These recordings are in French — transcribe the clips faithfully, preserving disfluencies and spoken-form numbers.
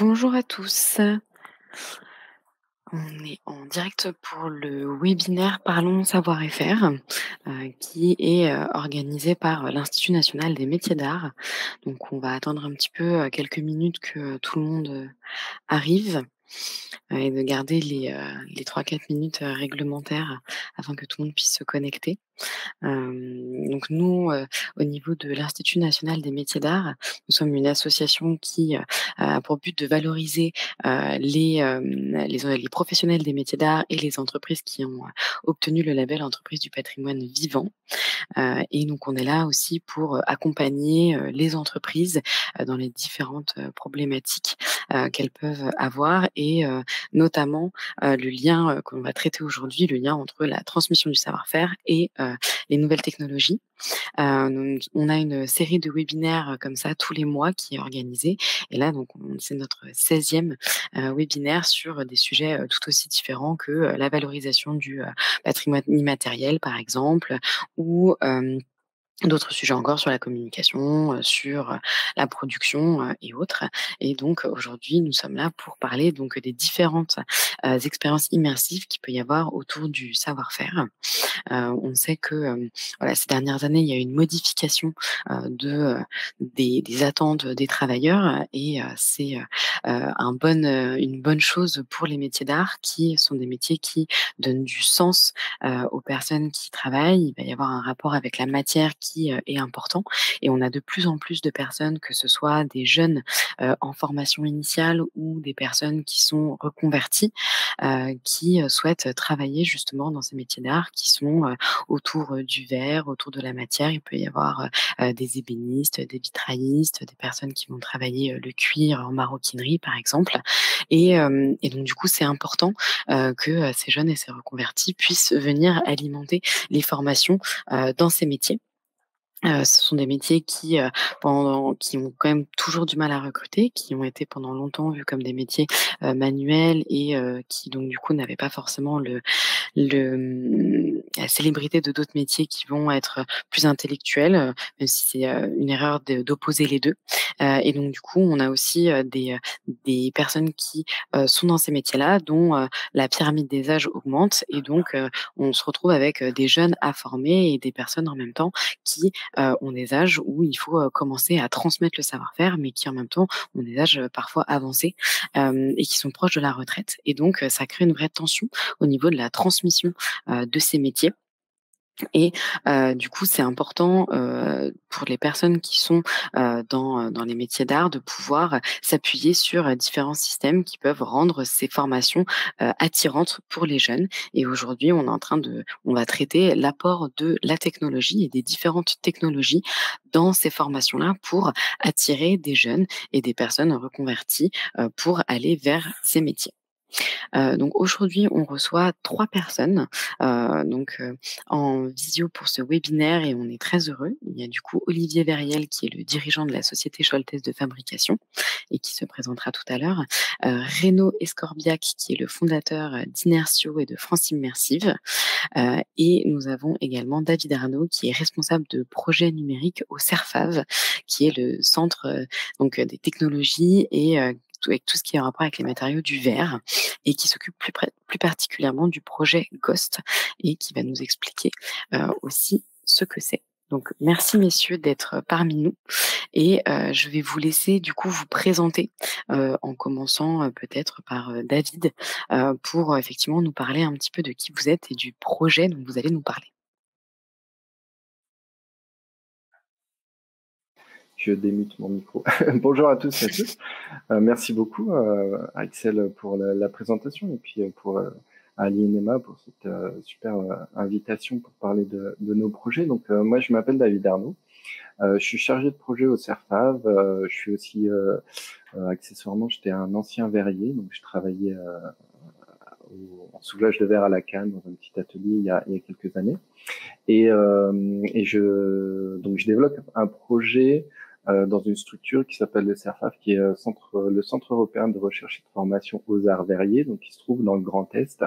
Bonjour à tous, on est en direct pour le webinaire Parlons Savoir-Faire euh, qui est euh, organisé par l'Institut National des Métiers d'Art. Donc on va attendre un petit peu euh, quelques minutes que euh, tout le monde euh, arrive euh, et de garder les, euh, les trois à quatre minutes euh, réglementaires afin que tout le monde puisse se connecter. Euh, donc nous, euh, au niveau de l'Institut National des Métiers d'Art, nous sommes une association qui euh, a pour but de valoriser euh, les, euh, les, les professionnels des métiers d'art et les entreprises qui ont obtenu le label entreprise du patrimoine vivant. Euh, et donc on est là aussi pour accompagner euh, les entreprises euh, dans les différentes euh, problématiques euh, qu'elles peuvent avoir et euh, notamment euh, le lien euh, qu'on va traiter aujourd'hui, le lien entre la transmission du savoir-faire et euh, les nouvelles technologies. Euh, on a une série de webinaires comme ça tous les mois qui est organisée et là donc c'est notre seizième euh, webinaire sur des sujets euh, tout aussi différents que euh, la valorisation du euh, patrimoine immatériel par exemple ou euh, d'autres sujets encore sur la communication, euh, sur la production euh, et autres. Et donc aujourd'hui, nous sommes là pour parler donc des différentes euh, expériences immersives qu'il peut y avoir autour du savoir-faire. Euh, on sait que euh, voilà, ces dernières années, il y a eu une modification euh, de, euh, des, des attentes des travailleurs et euh, c'est euh, un bon, euh, une bonne chose pour les métiers d'art qui sont des métiers qui donnent du sens euh, aux personnes qui travaillent. Il va y avoir un rapport avec la matière qui Qui est important et on a de plus en plus de personnes, que ce soit des jeunes euh, en formation initiale ou des personnes qui sont reconverties, euh, qui souhaitent travailler justement dans ces métiers d'art qui sont euh, autour du verre, autour de la matière. Il peut y avoir euh, des ébénistes, des vitraillistes, des personnes qui vont travailler euh, le cuir en maroquinerie par exemple. Et, euh, et donc du coup c'est important euh, que ces jeunes et ces reconvertis puissent venir alimenter les formations euh, dans ces métiers. Euh, ce sont des métiers qui, euh, pendant, qui ont quand même toujours du mal à recruter, qui ont été pendant longtemps vus comme des métiers euh, manuels et euh, qui donc du coup n'avaient pas forcément le, le, la célébrité de d'autres métiers qui vont être plus intellectuels, euh, même si c'est euh, une erreur d'opposer les deux. Euh, et donc du coup, on a aussi euh, des, des personnes qui euh, sont dans ces métiers-là, dont euh, la pyramide des âges augmente et donc euh, on se retrouve avec euh, des jeunes à former et des personnes en même temps qui Euh, ont des âges où il faut euh, commencer à transmettre le savoir-faire, mais qui en même temps ont des âges euh, parfois avancés euh, et qui sont proches de la retraite. Et donc, euh, ça crée une vraie tension au niveau de la transmission euh, de ces métiers. Et euh, du coup, c'est important euh, pour les personnes qui sont euh, dans, dans les métiers d'art de pouvoir s'appuyer sur différents systèmes qui peuvent rendre ces formations euh, attirantes pour les jeunes. Et aujourd'hui, on est en train de, on va traiter l'apport de la technologie et des différentes technologies dans ces formations-là pour attirer des jeunes et des personnes reconverties euh, pour aller vers ces métiers. Euh, donc aujourd'hui on reçoit trois personnes euh, donc euh, en visio pour ce webinaire et on est très heureux. Il y a du coup Olivier Verriele qui est le dirigeant de la société Choletaise de fabrication et qui se présentera tout à l'heure, euh, Renaud Escorbiac qui est le fondateur d'INERSIO et de France Immersive euh, et nous avons également David Arnaud qui est responsable de projets numériques au CERFAV qui est le centre euh, donc, des technologies et euh, avec tout ce qui est en rapport avec les matériaux du verre et qui s'occupe plus, plus particulièrement du projet Ghost et qui va nous expliquer euh, aussi ce que c'est. Donc, merci messieurs d'être parmi nous et euh, je vais vous laisser du coup vous présenter euh, en commençant euh, peut-être par euh, David euh, pour euh, effectivement nous parler un petit peu de qui vous êtes et du projet dont vous allez nous parler. Je démute mon micro. Bonjour à tous et à tous. Euh, merci beaucoup euh, à Axel pour la, la présentation et puis pour euh, à Ali et Nema pour cette euh, super euh, invitation pour parler de, de nos projets. Donc euh, moi je m'appelle David Arnaud. Euh, je suis chargé de projet au CERFAV. Euh, je suis aussi euh, euh, accessoirement j'étais un ancien verrier donc je travaillais euh, au, en soufflage de verre à la canne dans un petit atelier il y a, il y a quelques années et, euh, et je donc je développe un projet Euh, dans une structure qui s'appelle le CERFAV, qui est euh, centre, euh, le Centre Européen de Recherche et de Formation aux Arts Verriers, donc qui se trouve dans le Grand Est,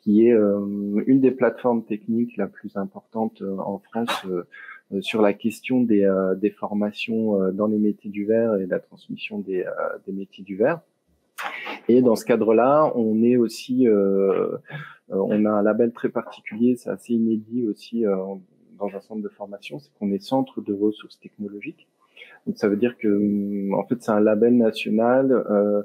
qui est euh, une des plateformes techniques la plus importante euh, en France euh, euh, sur la question des, euh, des formations euh, dans les métiers du verre et la transmission des, euh, des métiers du verre. Et dans ce cadre-là, on est aussi, euh, on a un label très particulier, c'est assez inédit aussi euh, dans un centre de formation, c'est qu'on est centre de ressources technologiques. Donc ça veut dire que, en fait, c'est un label national euh,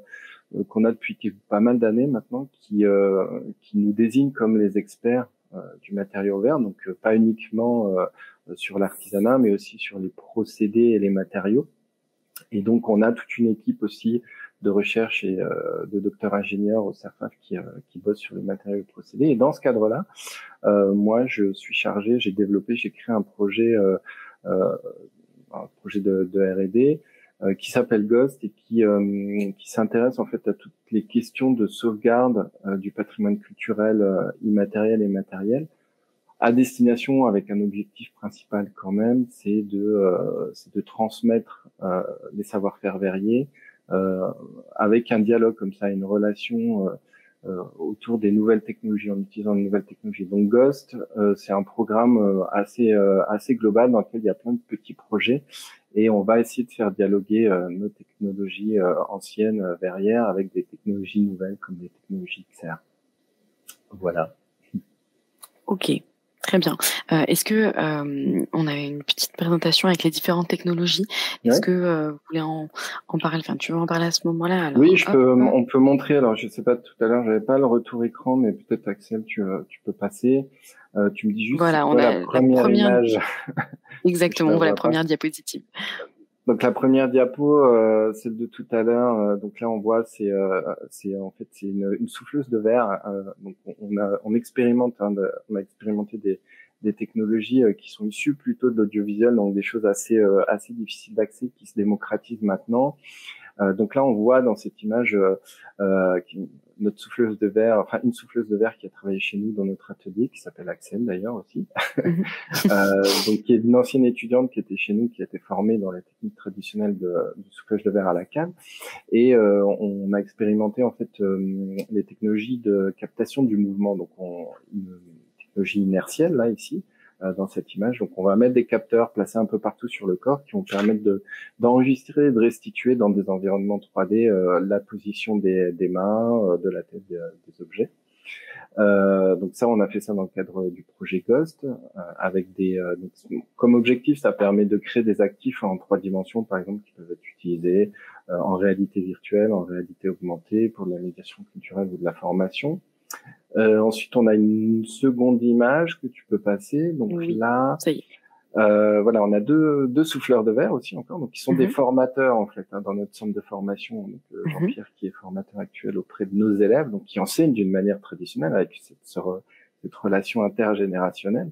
qu'on a depuis pas mal d'années maintenant, qui euh, qui nous désigne comme les experts euh, du matériau vert, donc euh, pas uniquement euh, sur l'artisanat, mais aussi sur les procédés et les matériaux. Et donc on a toute une équipe aussi de recherche et euh, de docteurs ingénieurs au CERFAV qui, euh, qui bossent sur les matériaux et procédés. Et dans ce cadre-là, euh, moi je suis chargé, j'ai développé, j'ai créé un projet, euh, euh, un projet de, de R et D euh, qui s'appelle Ghost et qui, euh, qui s'intéresse en fait à toutes les questions de sauvegarde euh, du patrimoine culturel euh, immatériel et matériel, à destination avec un objectif principal quand même, c'est de, euh, c'est de transmettre euh, les savoir-faire verriers euh, avec un dialogue comme ça, une relation euh, euh, autour des nouvelles technologies, en utilisant les nouvelles technologies. Donc Ghost, euh, c'est un programme euh, assez euh, assez global dans lequel il y a plein de petits projets et on va essayer de faire dialoguer euh, nos technologies euh, anciennes euh, verrières avec des technologies nouvelles comme des technologies X R. Voilà. Ok. Très bien. Euh, est-ce que euh, on avait une petite présentation avec les différentes technologies? Est-ce ouais. que euh, vous voulez en, en parler? Enfin, tu veux en parler à ce moment-là? Oui, je hop, peux, hop. on peut montrer. Alors, je sais pas, tout à l'heure, j'avais pas le retour écran, mais peut-être Axel, tu, tu peux passer. Euh, tu me dis juste voilà, on quoi, a la première, la première image. Exactement, on voit la première diapositive. Donc la première diapo, euh, celle de tout à l'heure. Euh, donc là, on voit, c'est, euh, c'est en fait, c'est une, une souffleuse de verre. Euh, donc on a, on expérimente, hein, de, on a expérimenté des, des technologies euh, qui sont issues plutôt de l'audiovisuel, donc des choses assez, euh, assez difficiles d'accès qui se démocratisent maintenant. Euh, donc là, on voit dans cette image euh, euh, notre souffleuse de verre, enfin une souffleuse de verre qui a travaillé chez nous dans notre atelier, qui s'appelle Axel d'ailleurs aussi, euh, donc qui est une ancienne étudiante qui était chez nous, qui a été formée dans la technique traditionnelle de, de soufflage de verre à la canne, et euh, on a expérimenté en fait euh, les technologies de captation du mouvement, donc on, une technologie inertielle là ici. Dans cette image, donc on va mettre des capteurs placés un peu partout sur le corps qui vont permettre de d'enregistrer, de restituer dans des environnements trois D euh, la position des, des mains, euh, de la tête des, des objets. Euh, donc ça, on a fait ça dans le cadre du projet Ghost, euh, avec des euh, donc, comme objectif, ça permet de créer des actifs en trois dimensions, par exemple, qui peuvent être utilisés euh, en réalité virtuelle, en réalité augmentée, pour de la médiation culturelle ou de la formation. Euh, ensuite, on a une seconde image que tu peux passer. Donc oui, là, ça y est. Euh, voilà, on a deux, deux souffleurs de verre aussi encore, donc qui sont mm-hmm. des formateurs en fait hein, dans notre centre de formation. Donc, euh, Jean-Pierre mm-hmm. qui est formateur actuel auprès de nos élèves, donc qui enseigne d'une manière traditionnelle avec cette, cette relation intergénérationnelle.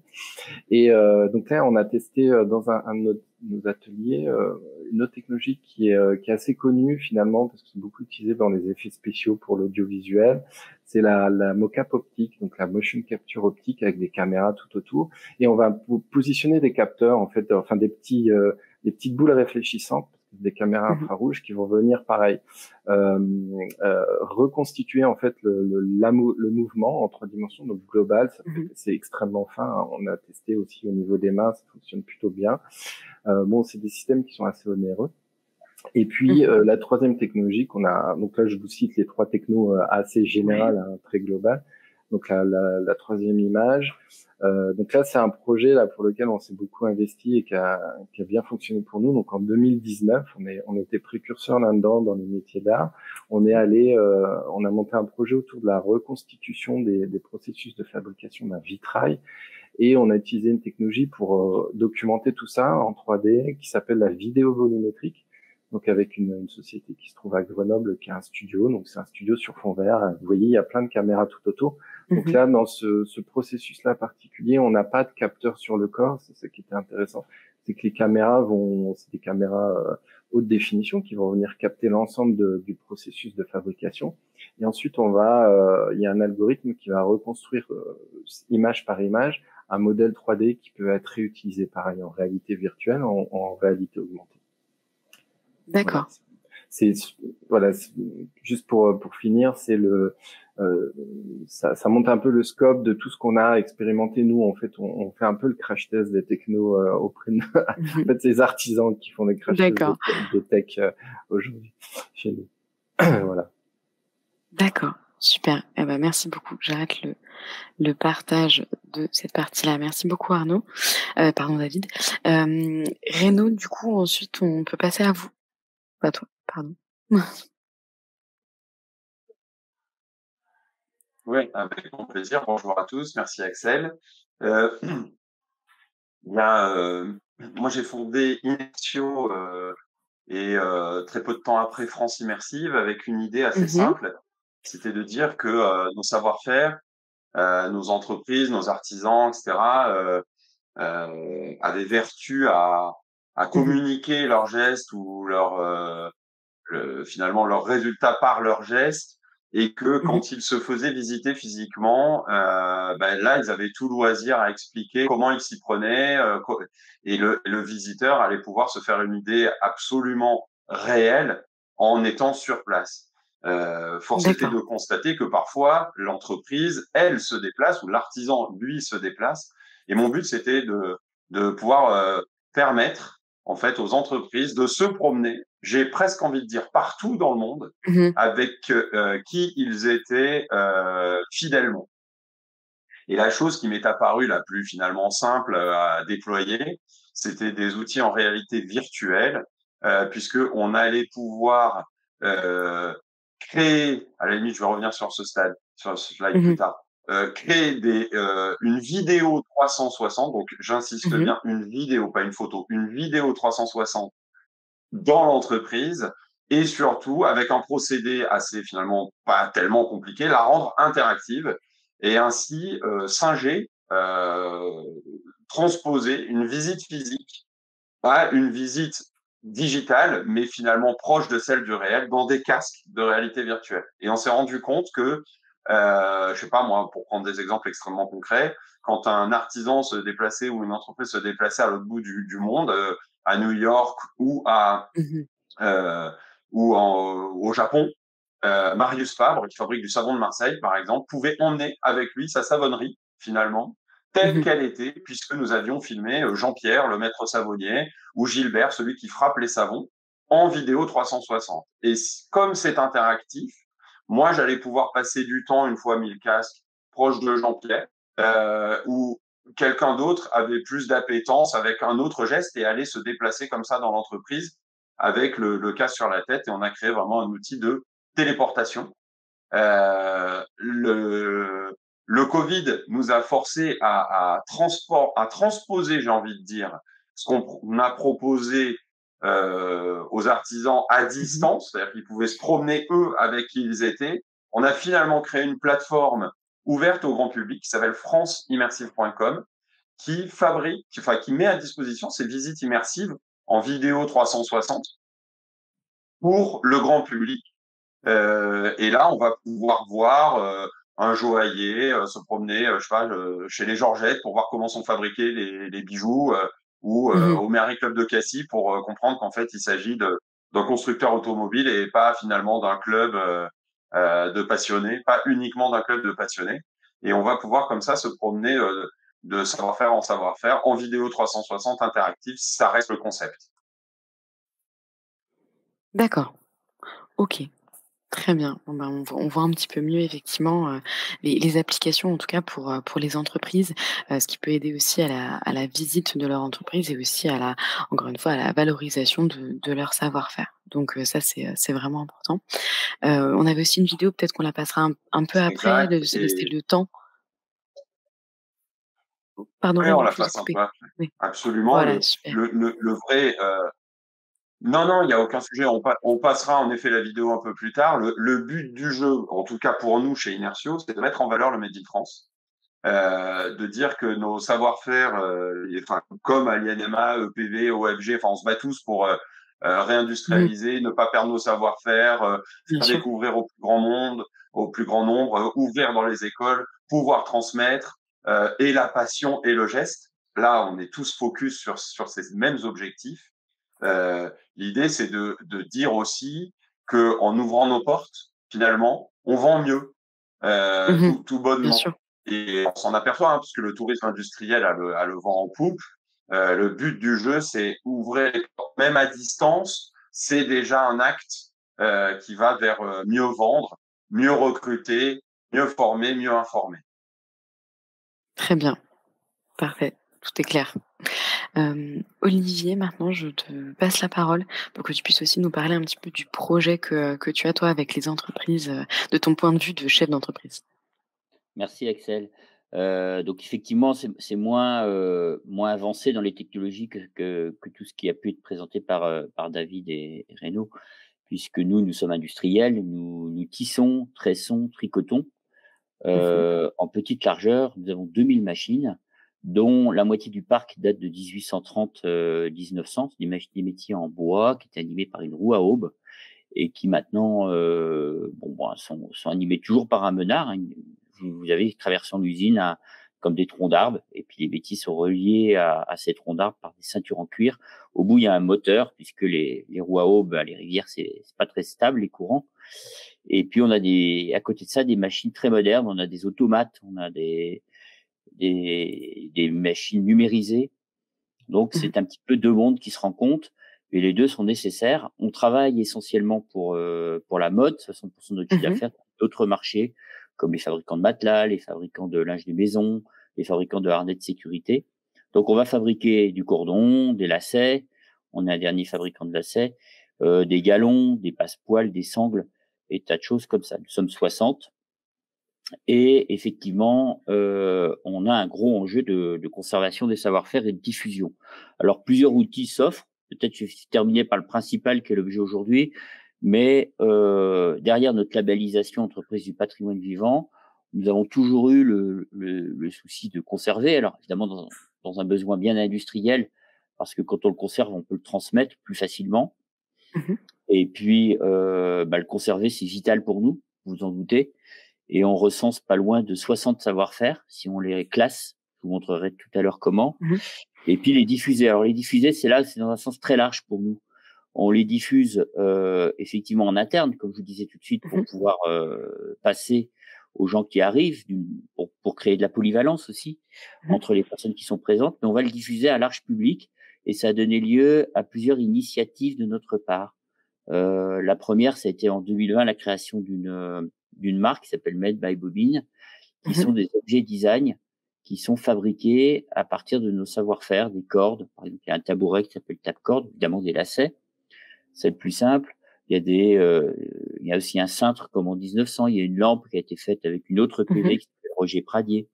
Et euh, donc là, on a testé euh, dans un, un de nos, nos ateliers euh, une autre technologie qui est, euh, qui est assez connue finalement parce que c'est beaucoup utilisé dans les effets spéciaux pour l'audiovisuel. C'est la, la mocap optique, donc la motion capture optique avec des caméras tout autour, et on va positionner des capteurs en fait, enfin des petits, euh, des petites boules réfléchissantes, des caméras infrarouges qui vont venir pareil euh, euh, reconstituer en fait le, le, la, le mouvement en trois dimensions, donc global. Mm-hmm. C'est extrêmement fin. Hein. On a testé aussi au niveau des mains, ça fonctionne plutôt bien. Euh, bon, c'est des systèmes qui sont assez onéreux. Et puis, euh, la troisième technologie qu'on a, donc là, je vous cite les trois technos euh, assez générales, hein, très globales. Donc, la, la, la troisième image. Euh, donc là, c'est un projet là pour lequel on s'est beaucoup investi et qui a, qui a bien fonctionné pour nous. Donc, en deux mille dix-neuf, on, est, on était précurseurs là-dedans dans les métiers d'art. On est allé, euh, on a monté un projet autour de la reconstitution des, des processus de fabrication d'un vitrail. Et on a utilisé une technologie pour euh, documenter tout ça en trois D qui s'appelle la vidéo volumétrique. Donc avec une, une société qui se trouve à Grenoble, qui a un studio, donc c'est un studio sur fond vert. Vous voyez, il y a plein de caméras tout autour. Donc mm-hmm. là, dans ce, ce processus-là particulier, on n'a pas de capteur sur le corps. C'est ce qui était intéressant, c'est que les caméras vont, c'est des caméras euh, haute définition qui vont venir capter l'ensemble de, du processus de fabrication. Et ensuite, on va, euh, il y a un algorithme qui va reconstruire euh, image par image un modèle trois D qui peut être réutilisé pareil en réalité virtuelle, en, en réalité augmentée. D'accord. Voilà. C'est voilà, c'est, juste pour pour finir, c'est le euh, ça, ça monte un peu le scope de tout ce qu'on a expérimenté nous. En fait, on, on fait un peu le crash test des technos euh, auprès de en fait, ces artisans qui font des crash tests de, de tech euh, aujourd'hui chez nous. Voilà. D'accord, super. Eh ben, merci beaucoup. J'arrête le, le partage de cette partie-là. Merci beaucoup Arnaud. Euh, pardon David. Euh, Renaud, du coup, ensuite, on peut passer à vous. Pas toi, pardon. Oui, avec grand plaisir. Bonjour à tous. Merci Axel. Euh, bien, euh, moi, j'ai fondé INERSIO euh, et euh, très peu de temps après France Immersive avec une idée assez mmh. simple. C'était de dire que euh, nos savoir-faire, euh, nos entreprises, nos artisans, et cetera, euh, euh, avaient vertu à, à communiquer leurs gestes ou leur, euh, le, finalement leurs résultats par leurs gestes, et que quand ils se faisaient visiter physiquement, euh, ben là, ils avaient tout loisir à expliquer comment ils s'y prenaient, euh, et le, le visiteur allait pouvoir se faire une idée absolument réelle en étant sur place. Euh, force était de constater que parfois l'entreprise, elle, se déplace ou l'artisan, lui, se déplace. Et mon but, c'était de, de pouvoir euh, permettre en fait aux entreprises de se promener. J'ai presque envie de dire partout dans le monde mmh. avec euh, qui ils étaient euh, fidèlement. Et la chose qui m'est apparue la plus finalement simple à déployer, c'était des outils en réalité virtuelle, euh, puisque on allait pouvoir euh, créer, à la limite, je vais revenir sur ce stade, sur ce slide mmh. plus tard, euh, créer des, euh, une vidéo trois cent soixante, donc j'insiste mmh. bien, une vidéo, pas une photo, une vidéo trois cent soixante dans l'entreprise, et surtout, avec un procédé assez finalement pas tellement compliqué, la rendre interactive et ainsi euh, singer, euh, transposer une visite physique à une visite digital, mais finalement proche de celle du réel, dans des casques de réalité virtuelle. Et on s'est rendu compte que, euh, je sais pas moi, pour prendre des exemples extrêmement concrets, quand un artisan se déplaçait ou une entreprise se déplaçait à l'autre bout du, du monde, euh, à New York ou à euh, ou en, au Japon, euh, Marius Fabre, qui fabrique du savon de Marseille, par exemple, pouvait emmener avec lui sa savonnerie, finalement, telle qu'elle était, puisque nous avions filmé Jean-Pierre, le maître savonnier, ou Gilbert, celui qui frappe les savons, en vidéo trois cent soixante. Et comme c'est interactif, moi, j'allais pouvoir passer du temps, une fois mis le casque, proche de Jean-Pierre, euh, où quelqu'un d'autre avait plus d'appétence avec un autre geste et allait se déplacer comme ça dans l'entreprise avec le, le casque sur la tête. Et on a créé vraiment un outil de téléportation. Euh, le... Le Covid nous a forcé à, à, transport, à transposer, j'ai envie de dire, ce qu'on a proposé euh, aux artisans à distance, c'est-à-dire qu'ils pouvaient se promener, eux, avec qui ils étaient. On a finalement créé une plateforme ouverte au grand public qui s'appelle france immersive point com, qui fabrique, qui, enfin, qui met à disposition ces visites immersives en vidéo trois cent soixante pour le grand public. Euh, et là, on va pouvoir voir... Euh, un joaillier euh, se promener, euh, je sais pas, euh, chez les Georgettes pour voir comment sont fabriqués les, les bijoux, euh, ou euh, mmh. au Mary Club de Cassis pour euh, comprendre qu'en fait il s'agit d'un constructeur automobile et pas finalement d'un club euh, euh, de passionnés, pas uniquement d'un club de passionnés. Et on va pouvoir comme ça se promener euh, de savoir-faire en savoir-faire en vidéo trois cent soixante interactive, si ça reste le concept. D'accord. Ok. Très bien. Bon, ben, on voit un petit peu mieux effectivement euh, les, les applications, en tout cas pour, pour les entreprises, euh, ce qui peut aider aussi à la, à la visite de leur entreprise et aussi à la, encore une fois, à la valorisation de, de leur savoir-faire. Donc euh, ça, c'est vraiment important. Euh, on avait aussi une vidéo, peut-être qu'on la passera un, un peu après, de se laisser le temps. Pardon. Oui, on la passe un peu après. Oui. Absolument. Voilà, le, le, le vrai... Euh... Non, non, il n'y a aucun sujet. On, pa on passera en effet la vidéo un peu plus tard. Le, le but du jeu, en tout cas pour nous chez INERSIO, c'est de mettre en valeur le Made in France, euh, de dire que nos savoir-faire, euh, comme à l'I N M A, E P V, O F G, on se bat tous pour euh, euh, réindustrialiser, mmh. ne pas perdre nos savoir-faire, euh, faire découvrir au plus grand monde, au plus grand nombre, euh, ouvrir dans les écoles, pouvoir transmettre, euh, et la passion et le geste. Là, on est tous focus sur, sur ces mêmes objectifs. Euh, L'idée, c'est de, de dire aussi que en ouvrant nos portes, finalement, on vend mieux, euh, mmh, tout, tout bonnement. Et on s'en aperçoit, hein, parce que le tourisme industriel a le, a le vent en poupe. Euh, le but du jeu, c'est ouvrir les portes, même à distance. C'est déjà un acte euh, qui va vers euh, mieux vendre. mieux recruter, mieux former, mieux informer. Très bien, parfait, tout est clair. Euh, Olivier, maintenant je te passe la parole pour que tu puisses aussi nous parler un petit peu du projet que, que tu as toi avec les entreprises, de ton point de vue de chef d'entreprise. Merci Axel. Euh, donc effectivement, c'est, c'est moins, euh, moins avancé dans les technologies que, que, que tout ce qui a pu être présenté par, euh, par David et, et Renaud, puisque nous, nous sommes industriels, nous, nous tissons, tressons, tricotons. Euh, mmh. En petite largeur, nous avons deux mille machines, dont la moitié du parc date de dix-huit cent trente à dix-neuf cents, euh, des, des métiers en bois qui étaient animés par une roue à aube et qui maintenant euh, bon, bon, sont, sont animés toujours par un menard, hein. Vous avez traversant l'usine à, comme des troncs d'arbres, et puis les métiers sont reliés à, à ces troncs d'arbres par des ceintures en cuir. Au bout, il y a un moteur, puisque les, les roues à eau, bah, les rivières, c'est, c'est pas très stable, les courants. Et puis, on a des, à côté de ça, des machines très modernes. On a des automates, on a des, des, des machines numérisées. Donc, c'est un petit peu deux mondes qui se rencontrent, et les deux sont nécessaires. On travaille essentiellement pour, euh, pour la mode, soixante pour cent de notre chiffre d'affaires, d'autres marchés, comme les fabricants de matelas, les fabricants de linge de maison, les fabricants de harnais de sécurité. Donc, on va fabriquer du cordon, des lacets. On est un dernier fabricant de lacets, euh, des galons, des passepoils, des sangles et tas de choses comme ça. Nous sommes soixante. Et effectivement, euh, on a un gros enjeu de, de conservation des savoir-faire et de diffusion. Alors, plusieurs outils s'offrent. Peut-être je vais terminer par le principal qui est l'objet aujourd'hui. Mais euh, derrière notre labellisation entreprise du patrimoine vivant, nous avons toujours eu le, le, le souci de conserver. Alors évidemment dans, dans un besoin bien industriel, parce que quand on le conserve, on peut le transmettre plus facilement. Mmh. Et puis euh, bah, le conserver, c'est vital pour nous, vous vous en doutez. Et on recense pas loin de soixante savoir-faire si on les classe. Je vous montrerai tout à l'heure comment. Mmh. Et puis les diffuser. Alors les diffuser, c'est là, c'est dans un sens très large pour nous. On les diffuse euh, effectivement en interne, comme je vous disais tout de suite, pour mmh. pouvoir euh, passer aux gens qui arrivent, pour, pour créer de la polyvalence aussi mmh. entre les personnes qui sont présentes. Mais on va le diffuser à large public et ça a donné lieu à plusieurs initiatives de notre part. Euh, la première, ça a été en deux mille vingt la création d'une d'une marque qui s'appelle Made by Bobine, qui mmh. sont des objets design qui sont fabriqués à partir de nos savoir-faire, des cordes. Par exemple, il y a un tabouret qui s'appelle Tapcord, évidemment des lacets. C'est le plus simple. Il y a des, euh, il y a aussi un cintre comme en mille neuf cents. Il y a une lampe qui a été faite avec une autre privée mmh. qui s'appelle Roger Pradier.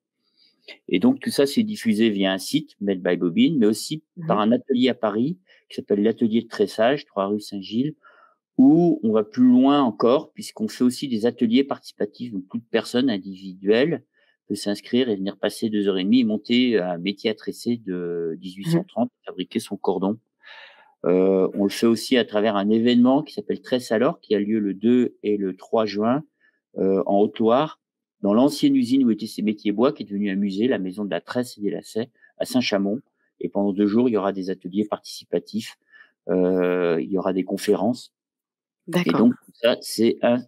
Et donc tout ça s'est diffusé via un site Made by Bobine, mais aussi mmh. par un atelier à Paris qui s'appelle l'atelier de tressage, trois rue Saint-Gilles, où on va plus loin encore puisqu'on fait aussi des ateliers participatifs où toute personne individuelle peut s'inscrire et venir passer deux heures et demie et monter un métier à tresser de dix-huit cent trente, mmh. fabriquer son cordon. Euh, on le fait aussi à travers un événement qui s'appelle Tresse Alors, qui a lieu le deux et le trois juin euh, en Haute-Loire, dans l'ancienne usine où étaient ces métiers bois, qui est devenue un musée, la maison de la Tresse et des lacets, à Saint-Chamond. Et pendant deux jours, il y aura des ateliers participatifs, euh, il y aura des conférences. D'accord. Et donc, ça, c'est un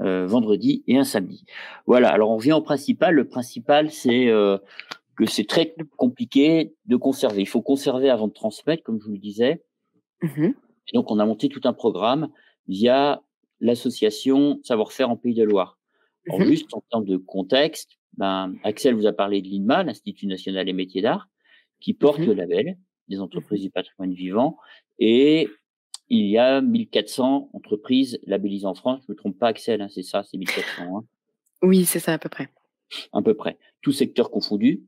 euh, vendredi et un samedi. Voilà, alors on revient au principal. Le principal, c'est... Euh, que c'est très compliqué de conserver. Il faut conserver avant de transmettre, comme je vous le disais. Mmh. Et donc, on a monté tout un programme via l'association Savoir-faire en Pays de Loire. Mmh. Alors, juste en termes de contexte, ben, Axel vous a parlé de l'I N M A, l'Institut National des Métiers d'Art, qui porte mmh. le label des entreprises mmh. du patrimoine vivant. Et il y a mille quatre cents entreprises labellisées en France. Je ne me trompe pas, Axel, hein, c'est ça, c'est mille quatre cents. Hein. Oui, c'est ça, à peu près. À peu près. Tous secteurs confondus,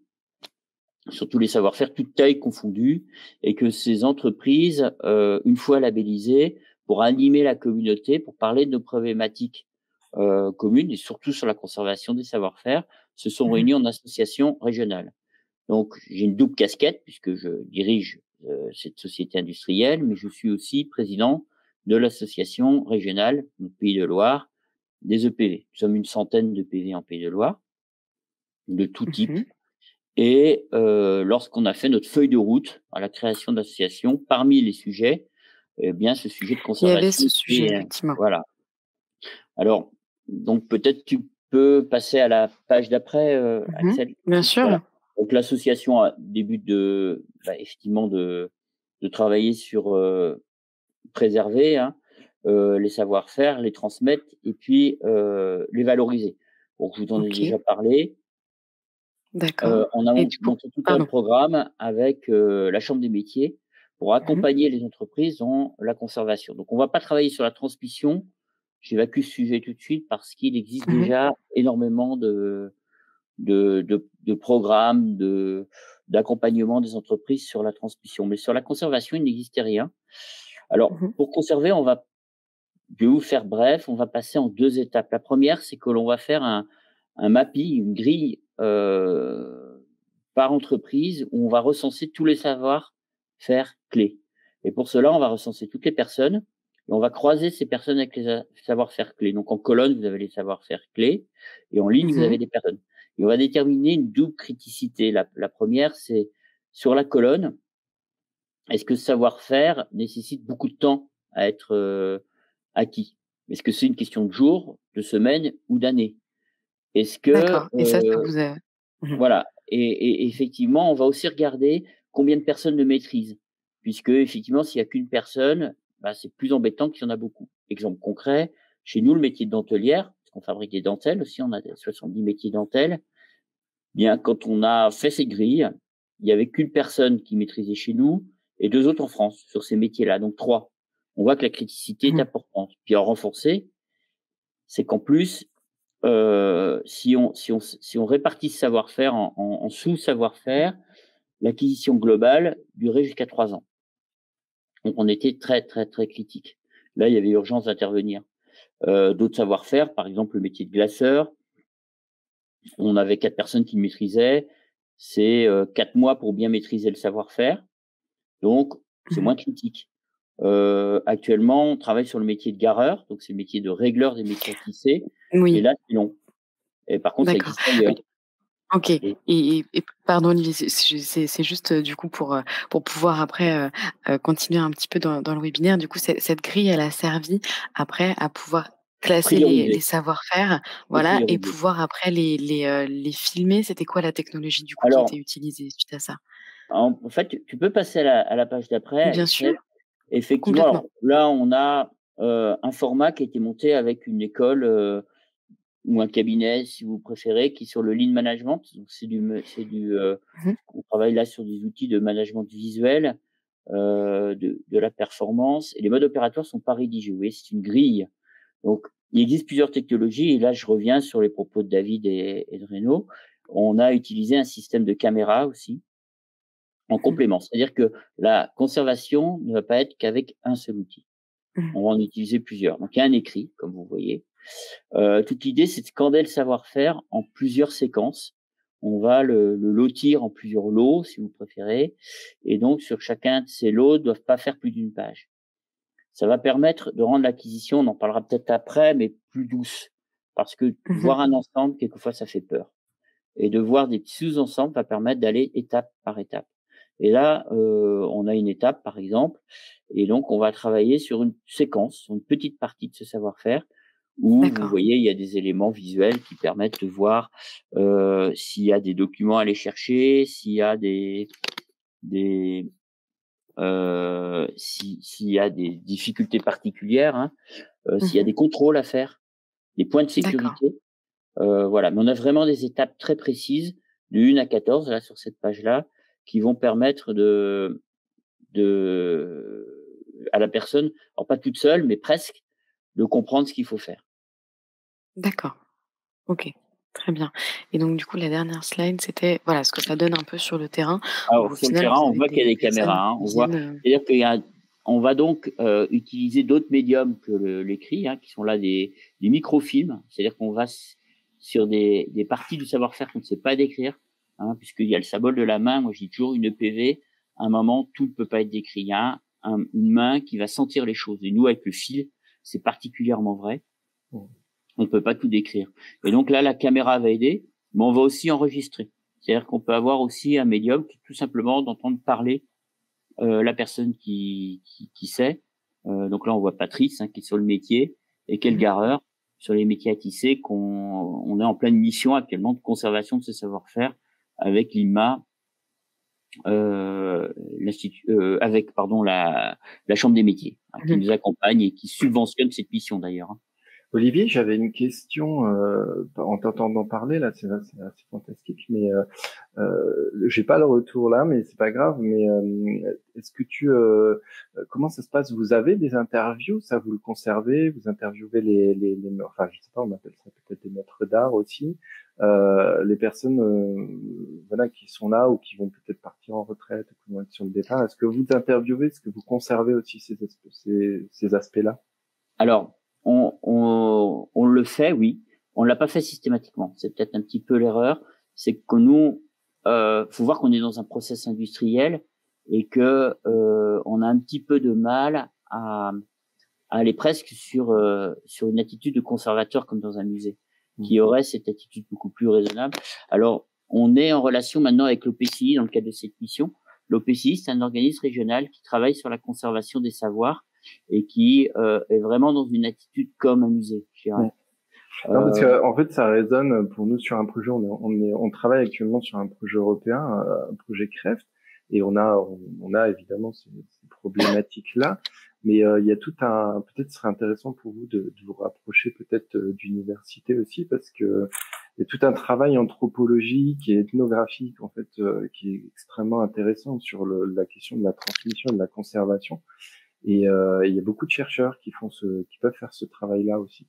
sur tous les savoir-faire, toutes tailles confondues, et que ces entreprises, euh, une fois labellisées, pour animer la communauté, pour parler de nos problématiques euh, communes, et surtout sur la conservation des savoir-faire, se sont mmh. réunies en association régionale. Donc, j'ai une double casquette, puisque je dirige euh, cette société industrielle, mais je suis aussi président de l'association régionale du Pays de Loire des E P V. Nous sommes une centaine de E P V en Pays de Loire, de tout type. Mmh. Et euh, lorsqu'on a fait notre feuille de route à la création d'associations, parmi les sujets, eh bien ce sujet de conservation. Il y avait ce sujet, et, effectivement. Voilà. Alors, donc peut-être tu peux passer à la page d'après, euh, mm-hmm, Axel. Bien sûr. Voilà. Donc l'association a début de, bah, effectivement, de, de travailler sur euh, préserver, hein, euh, les savoir-faire, les transmettre et puis euh, les valoriser. Donc, je vous en ai okay. déjà parlé. D'accord. Euh, on a monté tout un programme avec euh, la Chambre des métiers pour accompagner mmh. les entreprises dans la conservation. Donc, on ne va pas travailler sur la transmission. J'évacue ce sujet tout de suite parce qu'il existe mmh. déjà énormément de, de, de, de programmes, de, d'accompagnement des entreprises sur la transmission. Mais sur la conservation, il n'existait rien. Alors, mmh. pour conserver, on va, je vais vous faire bref, on va passer en deux étapes. La première, c'est que l'on va faire un, un mapping, une grille euh, par entreprise où on va recenser tous les savoir-faire clés. Et pour cela, on va recenser toutes les personnes. Et on va croiser ces personnes avec les savoir-faire clés. Donc, en colonne, vous avez les savoir-faire clés et en ligne, mmh. vous avez des personnes. Et on va déterminer une double criticité. La, la première, c'est sur la colonne, est-ce que ce savoir-faire nécessite beaucoup de temps à être euh, acquis? Est-ce que c'est une question de jours, de semaines ou d'années? Est-ce que… D'accord, et ça, ça vous a… Mmh. Voilà, et, et effectivement, on va aussi regarder combien de personnes le maîtrisent, puisque effectivement, s'il n'y a qu'une personne… Bah, c'est plus embêtant qu'il y en a beaucoup. Exemple concret, chez nous, le métier de dentelière, parce qu'on fabrique des dentelles aussi, on a soixante-dix métiers dentelles. Bien, quand on a fait ces grilles, il n'y avait qu'une personne qui maîtrisait chez nous et deux autres en France sur ces métiers-là, donc trois. On voit que la criticité mmh. est importante. Puis en renforcer, c'est qu'en plus, euh, si, on, si, on, si on répartit ce savoir-faire en, en, en sous-savoir-faire, l'acquisition globale durait jusqu'à trois ans. Donc, on était très, très, très critique. Là, il y avait urgence d'intervenir. Euh, d'autres savoir-faire, par exemple, le métier de glaceur. On avait quatre personnes qui le maîtrisaient. C'est euh, quatre mois pour bien maîtriser le savoir-faire. Donc, c'est moins critique. Euh, actuellement, on travaille sur le métier de gareur. Donc, c'est le métier de régleur des métiers à tisser. Oui. Et là, c'est long. Et par contre, ça existe ailleurs. Ok, et, et, et pardon Olivier, c'est juste du coup pour, pour pouvoir après euh, continuer un petit peu dans, dans le webinaire, du coup cette, cette grille elle a servi après à pouvoir classer les, les savoir-faire, voilà, et pouvoir après les, les, les filmer. C'était quoi la technologie du coup Alors, qui était utilisée suite à ça? En fait, tu peux passer à la, à la page d'après. Bien sûr. Effectivement, alors, là on a euh, un format qui a été monté avec une école… Euh, ou un cabinet, si vous préférez, qui est sur le lean management. Donc, c'est du, c'est du, euh, mmh. on travaille là sur des outils de management visuel, euh, de, de la performance. Et les modes opératoires sont pas rédigés. Vous voyez, c'est une grille. Donc, il existe plusieurs technologies. Et là, je reviens sur les propos de David et, et de Renaud. On a utilisé un système de caméra aussi en mmh. complément. C'est-à-dire que la conservation ne va pas être qu'avec un seul outil. Mmh. On va en utiliser plusieurs. Donc, il y a un écrit, comme vous voyez. Euh, toute l'idée, c'est de scander le savoir-faire en plusieurs séquences. On va le, le lotir en plusieurs lots, si vous préférez. Et donc, sur chacun de ces lots, ne doivent pas faire plus d'une page. Ça va permettre de rendre l'acquisition, on en parlera peut-être après, mais plus douce. Parce que mm-hmm. voir un ensemble, quelquefois, ça fait peur. Et de voir des petits sous-ensembles va permettre d'aller étape par étape. Et là, euh, on a une étape, par exemple. Et donc, on va travailler sur une séquence, sur une petite partie de ce savoir-faire. Où vous voyez, il y a des éléments visuels qui permettent de voir euh, s'il y a des documents à aller chercher, s'il y a des, des euh, si, s'il y a des difficultés particulières, hein, euh, mm-hmm. s'il y a des contrôles à faire, des points de sécurité. Euh, voilà, mais on a vraiment des étapes très précises, de une à quatorze, là sur cette page-là, qui vont permettre de, de à la personne, alors pas toute seule, mais presque, de comprendre ce qu'il faut faire. D'accord. Ok. Très bien. Et donc, du coup, la dernière slide, c'était voilà, ce que ça donne un peu sur le terrain. Alors, donc, sur final, le terrain, on voit qu'il y a des caméras. Hein, on voit. De... C'est-à-dire qu'il y a, on va donc euh, utiliser d'autres médiums que l'écrit, hein, qui sont là des, des microfilms. C'est-à-dire qu'on va sur des, des parties du savoir-faire qu'on ne sait pas décrire, hein, puisqu'il y a le symbole de la main. Moi, je dis toujours une E P V. À un moment, tout ne peut pas être décrit. Il y a un, une main qui va sentir les choses. Et nous, avec le fil, c'est particulièrement vrai. On ne peut pas tout décrire. Et donc là, la caméra va aider, mais on va aussi enregistrer. C'est-à-dire qu'on peut avoir aussi un médium qui, tout simplement, d'entendre parler euh, la personne qui, qui, qui sait. Euh, donc là, on voit Patrice, hein, qui est sur le métier, et quel gareur sur les métiers à tisser, qu'on on est en pleine mission actuellement de conservation de ce savoir-faire avec l'I M A, euh, euh, avec pardon la, la Chambre des métiers. hein, qui nous accompagne et qui subventionne cette mission d'ailleurs. Olivier, j'avais une question euh, en t'entendant parler là, c'est fantastique, mais euh, euh, j'ai pas le retour là, mais c'est pas grave. Mais euh, est-ce que tu, euh, comment ça se passe? Vous avez des interviews, ça vous le conservez? Vous interviewez les, les, les, enfin je sais pas, on appelle ça peut-être des maîtres d'art aussi, euh, les personnes, euh, voilà, qui sont là ou qui vont peut-être partir en retraite ou qui vont être sur le départ. Est-ce que vous interviewez? Est-ce que vous conservez aussi ces, ces, ces aspects-là? Alors. On, on, on le fait, oui. On l'a pas fait systématiquement. C'est peut-être un petit peu l'erreur. C'est que nous, euh, faut voir qu'on est dans un process industriel et que euh, on a un petit peu de mal à, à aller presque sur euh, sur une attitude de conservateur comme dans un musée, mmh. qui aurait cette attitude beaucoup plus raisonnable. Alors, on est en relation maintenant avec l'O P C I dans le cadre de cette mission. L'O P C I, c'est un organisme régional qui travaille sur la conservation des savoirs et qui euh, est vraiment dans une attitude comme un musée, je dirais. Non, parce que, en fait, ça résonne pour nous sur un projet. On, est, on, est, on travaille actuellement sur un projet européen, un projet CREFT, et on a, on, on a évidemment ces, ces problématiques-là. Mais euh, il y a tout un. Peut-être ce serait intéressant pour vous de, de vous rapprocher peut-être d'université aussi, parce que il y a tout un travail anthropologique et ethnographique en fait euh, qui est extrêmement intéressant sur le, la question de la transmission, de la conservation. Et euh, il y a beaucoup de chercheurs qui font ce, qui peuvent faire ce travail-là aussi.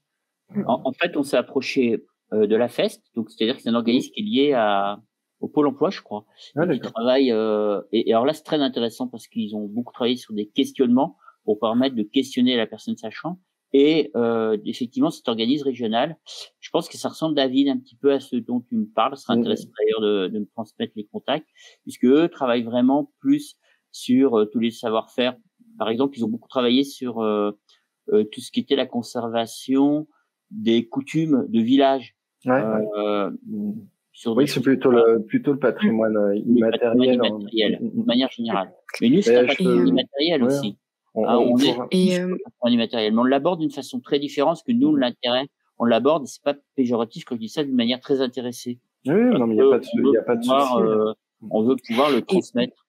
En, en fait, on s'est approché euh, de la F E S T, donc c'est-à-dire que c'est un organisme qui est lié à, au Pôle Emploi, je crois. Ah, qui travaille. Euh, et, et alors là, c'est très intéressant parce qu'ils ont beaucoup travaillé sur des questionnements pour permettre de questionner la personne sachant. Et euh, effectivement, cet organisme régional, je pense que ça ressemble, David, un petit peu à ce dont tu me parles. Ce serait intéressant d'ailleurs de, de me transmettre les contacts, puisque eux travaillent vraiment plus sur euh, tous les savoir-faire. Par exemple, ils ont beaucoup travaillé sur euh, euh, tout ce qui était la conservation des coutumes de village. Ouais, euh, ouais. Sur oui, c'est plutôt le, plutôt le patrimoine immatériel. En... immatériel, de manière générale. Mais nous, c'est un patrimoine peux... immatériel ouais. aussi. On, ah, on, on est et euh... immatériel. Mais on l'aborde d'une façon très différente, parce que nous, l'intérêt, on l'aborde, et c'est pas péjoratif quand je dis ça, d'une manière très intéressée. Oui, non, mais il n'y a pas de, y a pas de pouvoir, souci. Euh, on veut pouvoir le transmettre. Et...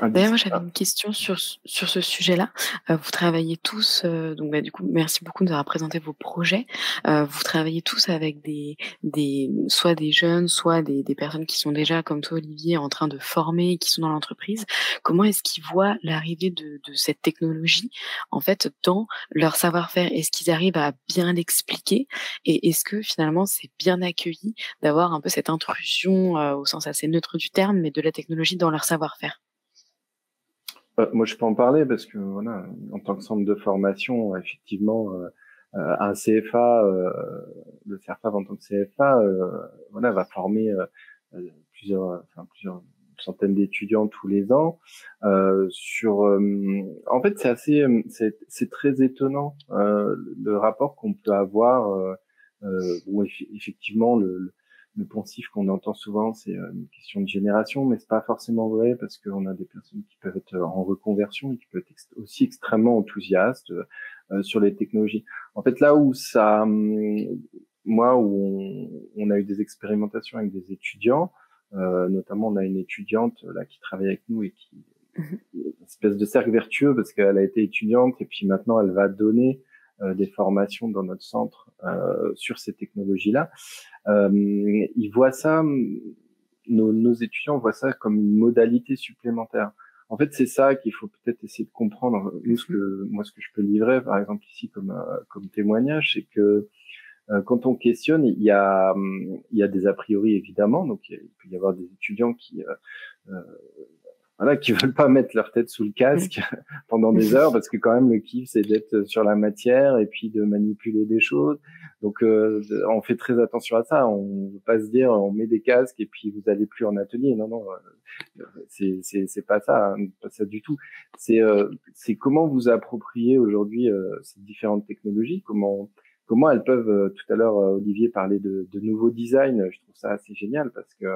D'ailleurs, moi, j'avais une question sur, sur ce sujet-là. Euh, vous travaillez tous, euh, donc bah, du coup, merci beaucoup de nous avoir présenté vos projets. Euh, vous travaillez tous avec des, des, soit des jeunes, soit des, des personnes qui sont déjà, comme toi, Olivier, en train de former, qui sont dans l'entreprise. Comment est-ce qu'ils voient l'arrivée de, de cette technologie, en fait, dans leur savoir-faire? Est-ce qu'ils arrivent à bien l'expliquer? Et est-ce que, finalement, c'est bien accueilli d'avoir un peu cette intrusion, euh, au sens assez neutre du terme, mais de la technologie dans leur savoir-faire? Moi, je peux en parler parce que voilà, en tant que centre de formation, effectivement, euh, un C F A, euh, le CERFAV en tant que C F A, euh, voilà, va former euh, plusieurs, enfin, plusieurs centaines d'étudiants tous les ans. Euh, sur, euh, en fait, c'est assez, c'est, c'est très étonnant euh, le rapport qu'on peut avoir, euh, où eff- effectivement le, le Le pensif qu'on entend souvent, c'est une question de génération, mais c'est pas forcément vrai parce qu'on a des personnes qui peuvent être en reconversion et qui peuvent être aussi extrêmement enthousiastes sur les technologies. En fait, là où ça, moi, où on, on a eu des expérimentations avec des étudiants, euh, notamment on a une étudiante là qui travaille avec nous et qui, une espèce de cercle vertueux parce qu'elle a été étudiante et puis maintenant elle va donner Euh, des formations dans notre centre euh, sur ces technologies-là. Euh, ils voient ça, nos, nos étudiants voient ça comme une modalité supplémentaire. En fait, c'est ça qu'il faut peut-être essayer de comprendre. Nous, ce que, moi, ce que je peux livrer, par exemple ici comme euh, comme témoignage, c'est que euh, quand on questionne, il y a um, il y a des a priori évidemment, donc il peut y avoir des étudiants qui euh, euh, Voilà, qui veulent pas mettre leur tête sous le casque pendant des heures parce que quand même le kiff c'est d'être sur la matière et puis de manipuler des choses. Donc euh, on fait très attention à ça. On veut pas se dire on met des casques et puis vous allez plus en atelier. Non non, c'est c'est c'est pas ça, hein, pas ça du tout. C'est euh, c'est comment vous appropriez aujourd'hui euh, ces différentes technologies. Comment comment elles peuvent. Euh, tout à l'heure euh, Olivier parlait de, de nouveaux designs. Je trouve ça assez génial parce que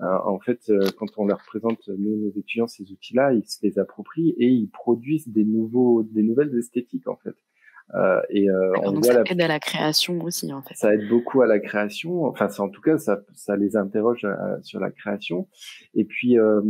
Euh, en fait, euh, quand on leur présente nous, nos étudiants ces outils-là, ils se les approprient et ils produisent des nouveaux, des nouvelles esthétiques en fait. Euh, et euh, on donc voit ça la... aide à la création aussi, en fait. Ça aide beaucoup à la création. Enfin, ça, en tout cas, ça, ça les interroge à, sur la création. Et puis, euh,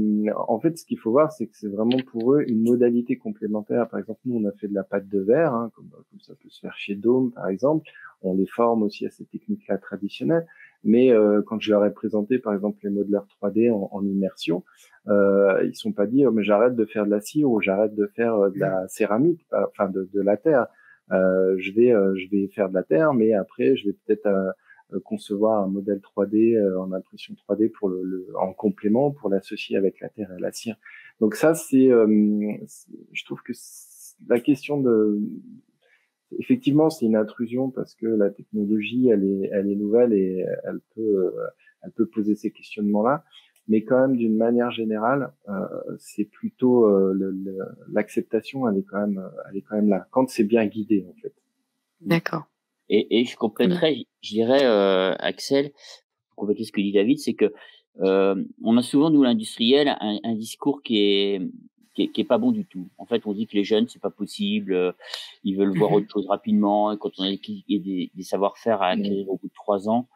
en fait, ce qu'il faut voir, c'est que c'est vraiment pour eux une modalité complémentaire. Par exemple, nous, on a fait de la pâte de verre, hein, comme, comme ça peut se faire chez Dôme, par exemple. On les forme aussi à ces techniques-là traditionnelles. Mais euh, quand je leur ai présenté, par exemple, les modeleurs trois D en, en immersion, euh, ils ne sont pas dit oh, « mais j'arrête de faire de la cire » ou « j'arrête de faire de la céramique », enfin de, de la terre. Euh, je vais, euh, je vais faire de la terre, mais après, je vais peut-être euh, concevoir un modèle trois D euh, en impression trois D pour le, le en complément pour l'associer avec la terre et la cire. Donc ça, c'est, euh, je trouve que la question de, effectivement, c'est une intrusion parce que la technologie, elle est, elle est nouvelle et elle peut, euh, elle peut poser ces questionnements-là. Mais quand même, d'une manière générale, euh, c'est plutôt euh, l'acceptation, elle est quand même, elle est quand même là. Quand c'est bien guidé, en fait. D'accord. Et, et je compléterais, oui. je, je dirais, euh, Axel, pour compléter ce que dit David, c'est que euh, on a souvent nous l'industriel un, un discours qui est, qui est qui est pas bon du tout. En fait, on dit que les jeunes c'est pas possible, euh, ils veulent voir autre chose rapidement. Et quand on a des, des savoir-faire à acquérir mmh. au bout de trois ans.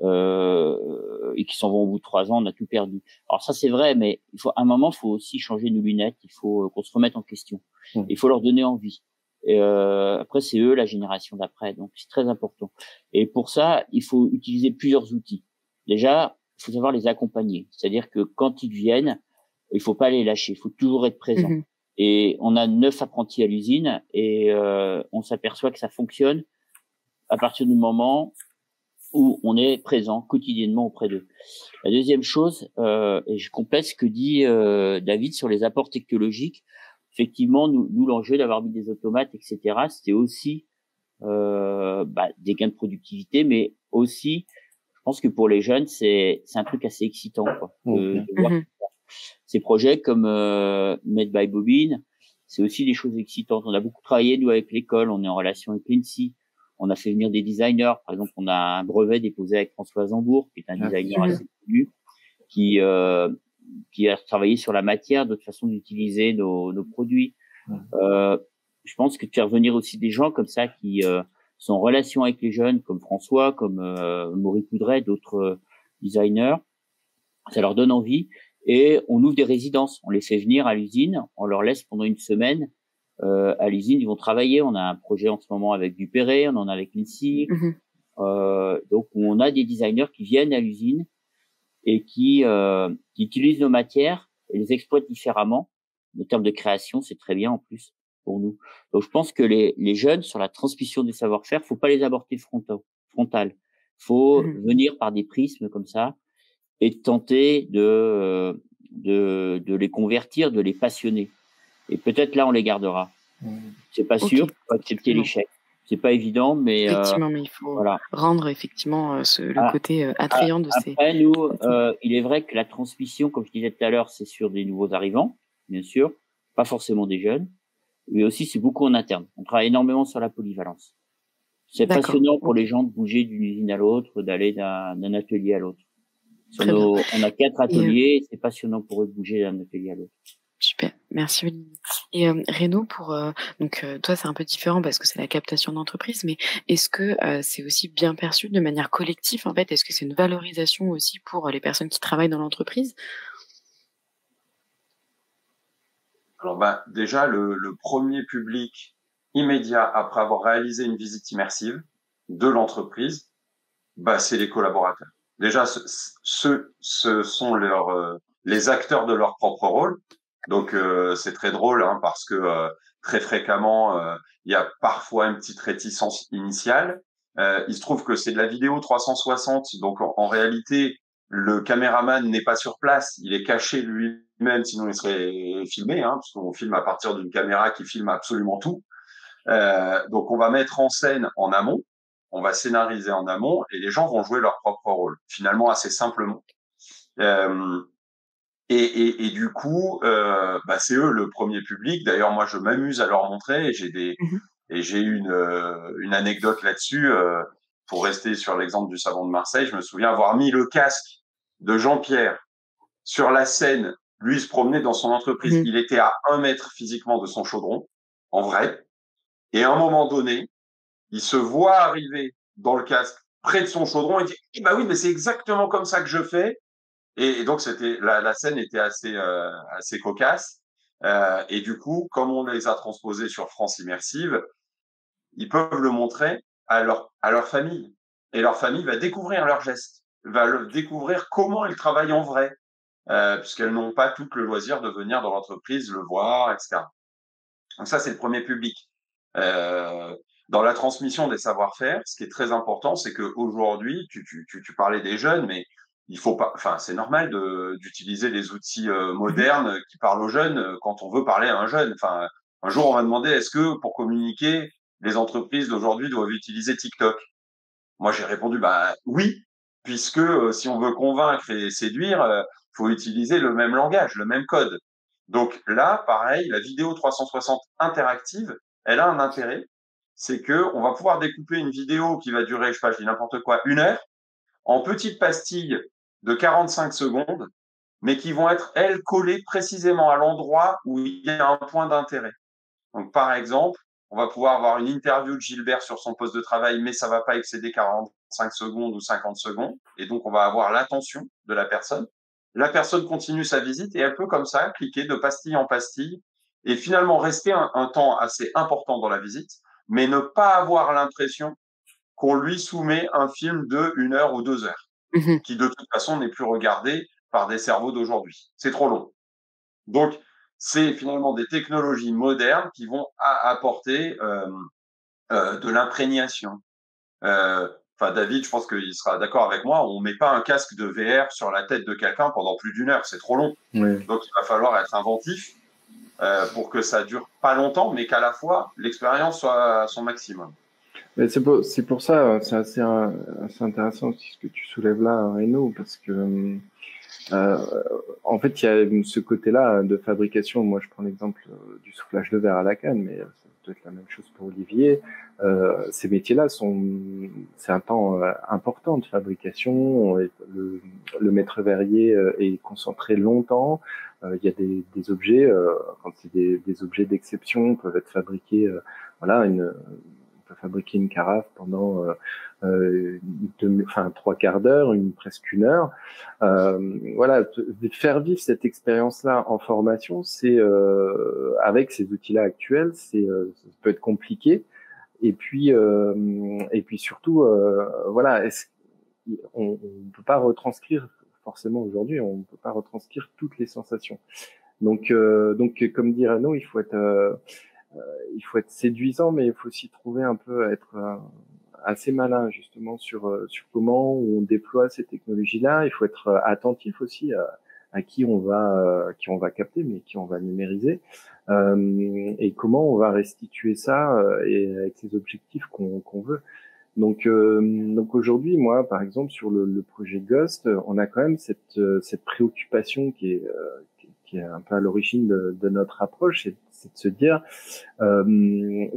Euh, et qui s'en vont au bout de trois ans, on a tout perdu. Alors ça c'est vrai, mais il faut à un moment, il faut aussi changer nos lunettes, il faut euh, qu'on se remette en question. Mmh. Il faut leur donner envie. Et, euh, après c'est eux la génération d'après, donc c'est très important. Et pour ça, il faut utiliser plusieurs outils. Déjà, il faut savoir les accompagner, c'est-à-dire que quand ils viennent, il faut pas les lâcher, il faut toujours être présent. Mmh. Et on a neuf apprentis à l'usine et euh, on s'aperçoit que ça fonctionne à partir du moment où on est présent quotidiennement auprès d'eux. La deuxième chose, euh, et je complète ce que dit euh, David sur les apports technologiques, effectivement, nous, nous l'enjeu d'avoir mis des automates, et cetera, c'était aussi euh, bah, des gains de productivité, mais aussi, je pense que pour les jeunes, c'est c'est un truc assez excitant, quoi, de, de voir mm-hmm. ces projets comme euh, Made by Bobine, c'est aussi des choses excitantes. On a beaucoup travaillé, nous, avec l'école, on est en relation avec l'I N S I. On a fait venir des designers. Par exemple, on a un brevet déposé avec François Zambourg, qui est un designer assez connu, qui, euh, qui a travaillé sur la matière, d'autres façons d'utiliser nos, nos produits. Mm-hmm. Euh, je pense que de faire venir aussi des gens comme ça qui euh, sont en relation avec les jeunes, comme François, comme euh, Maurice Coudray, d'autres euh, designers, ça leur donne envie. Et on ouvre des résidences. On les fait venir à l'usine. On leur laisse pendant une semaine. Euh, à l'usine, ils vont travailler. On a un projet en ce moment avec Dupéré, on en a avec l'I N S I. Mm-hmm. Euh, donc, on a des designers qui viennent à l'usine et qui, euh, qui utilisent nos matières et les exploitent différemment. En termes de création, c'est très bien en plus pour nous. Donc, je pense que les, les jeunes, sur la transmission des savoir-faire, faut pas les aborder frontaux, frontal. Faut mm-hmm. venir par des prismes comme ça et tenter de, de, de les convertir, de les passionner. Et peut-être là, on les gardera. C'est pas okay. sûr, faut accepter l'échec. C'est pas évident, mais effectivement, euh, mais il faut voilà. rendre effectivement ce, le ah, côté euh, attrayant ah, de ces. Après, nous, euh, il est vrai que la transmission, comme je disais tout à l'heure, c'est sur des nouveaux arrivants, bien sûr, pas forcément des jeunes, mais aussi c'est beaucoup en interne. On travaille énormément sur la polyvalence. C'est passionnant pour okay. les gens de bouger d'une usine à l'autre, d'aller d'un, d'un atelier à l'autre. Nos, on a quatre ateliers, euh... c'est passionnant pour eux de bouger d'un atelier à l'autre. Super, merci Olivier. Et euh, Renaud, pour euh, donc euh, toi c'est un peu différent parce que c'est la captation d'entreprise, mais est-ce que euh, c'est aussi bien perçu de manière collective en fait? Est-ce que c'est une valorisation aussi pour euh, les personnes qui travaillent dans l'entreprise? Alors ben, déjà le, le premier public immédiat après avoir réalisé une visite immersive de l'entreprise, ben, c'est les collaborateurs. Déjà ce, ce, ce sont leurs euh, les acteurs de leur propre rôle. Donc euh, c'est très drôle hein, parce que euh, très fréquemment euh, il y a parfois une petite réticence initiale. Euh, il se trouve que c'est de la vidéo trois cent soixante, donc en, en réalité le caméraman n'est pas sur place, il est caché lui-même, sinon il serait filmé, hein, parce qu'on filme à partir d'une caméra qui filme absolument tout. Euh, donc on va mettre en scène en amont, on va scénariser en amont et les gens vont jouer leur propre rôle, finalement assez simplement. Euh, Et, et, et du coup, euh, bah c'est eux le premier public. D'ailleurs, moi, je m'amuse à leur montrer. Et j'ai des, mmh. et j'ai une euh, une anecdote là-dessus. Euh, pour rester sur l'exemple du savon de Marseille, je me souviens avoir mis le casque de Jean-Pierre sur la scène. Lui, il se promenait dans son entreprise. Mmh. Il était à un mètre physiquement de son chaudron, en vrai. Et à un moment donné, il se voit arriver dans le casque près de son chaudron et dit eh bah oui, mais c'est exactement comme ça que je fais. Et, et donc c'était la, la scène était assez euh, assez cocasse. Euh, et du coup, comme on les a transposés sur France Immersive, ils peuvent le montrer à leur à leur famille. Et leur famille va découvrir leurs gestes, va le, découvrir comment ils travaillent en vrai, euh, puisqu'elles n'ont pas tout le loisir de venir dans l'entreprise, le voir, et cetera. Donc ça, c'est le premier public. Euh, dans la transmission des savoir-faire, ce qui est très important, c'est que aujourd'hui, tu, tu, tu, tu parlais des jeunes, mais il faut pas. Enfin, c'est normal de, d'utiliser les outils euh, modernes qui parlent aux jeunes quand on veut parler à un jeune. Enfin, un jour, on va demander est-ce que pour communiquer, les entreprises d'aujourd'hui doivent utiliser TikTok? Moi, j'ai répondu, bah oui, puisque euh, si on veut convaincre et séduire, euh, faut utiliser le même langage, le même code. Donc là, pareil, la vidéo trois cent soixante interactive, elle a un intérêt, c'est que on va pouvoir découper une vidéo qui va durer, je sais pas, je dis n'importe quoi, une heure, en petites pastilles de quarante-cinq secondes, mais qui vont être, elles, collées précisément à l'endroit où il y a un point d'intérêt. Donc par exemple, on va pouvoir avoir une interview de Gilbert sur son poste de travail, mais ça va pas excéder quarante-cinq secondes ou cinquante secondes. Et donc, on va avoir l'attention de la personne. La personne continue sa visite et elle peut comme ça cliquer de pastille en pastille et finalement rester un, un temps assez important dans la visite, mais ne pas avoir l'impression qu'on lui soumet un film de une heure ou deux heures, mmh. qui de toute façon n'est plus regardé par des cerveaux d'aujourd'hui. C'est trop long. Donc, c'est finalement des technologies modernes qui vont apporter euh, euh, de l'imprégnation. Euh, enfin, David, je pense qu'il sera d'accord avec moi, on met pas un casque de V R sur la tête de quelqu'un pendant plus d'une heure, c'est trop long. Oui. Donc, il va falloir être inventif euh, pour que ça dure pas longtemps, mais qu'à la fois, l'expérience soit à son maximum. Mais c'est pour, c'est pour ça, c'est assez, assez intéressant aussi ce que tu soulèves là, Renaud, parce que... Euh, en fait, il y a ce côté-là de fabrication. Moi, je prends l'exemple du soufflage de verre à la canne, mais ça peut être la même chose pour Olivier. Euh, ces métiers-là sont, c'est un temps important de fabrication. Le, le maître verrier est concentré longtemps. Il euh, y a des, des objets, euh, quand c'est des, des objets d'exception, peuvent être fabriqués. Euh, voilà, une, on peut fabriquer une carafe pendant. Euh, Euh, deux, enfin trois quarts d'heure, une presque une heure. Euh, voilà, faire vivre cette expérience-là en formation, c'est euh, avec ces outils-là actuels, c'est euh, ça peut être compliqué. Et puis euh, et puis surtout, euh, voilà, est-ce, on, on peut pas retranscrire forcément aujourd'hui, on peut pas retranscrire toutes les sensations. Donc euh, donc comme dit Renaud, il faut être euh, il faut être séduisant, mais il faut aussi trouver un peu être euh, assez malin justement sur sur comment on déploie ces technologies-là. Il faut être attentif aussi à, à qui on va qui on va capter, mais qui on va numériser euh, et comment on va restituer ça et avec les objectifs qu'on qu'on veut. Donc euh, donc aujourd'hui, moi par exemple sur le, le projet Ghost, on a quand même cette cette préoccupation qui est qui est un peu à l'origine de, de notre approche. Et c'est de se dire euh,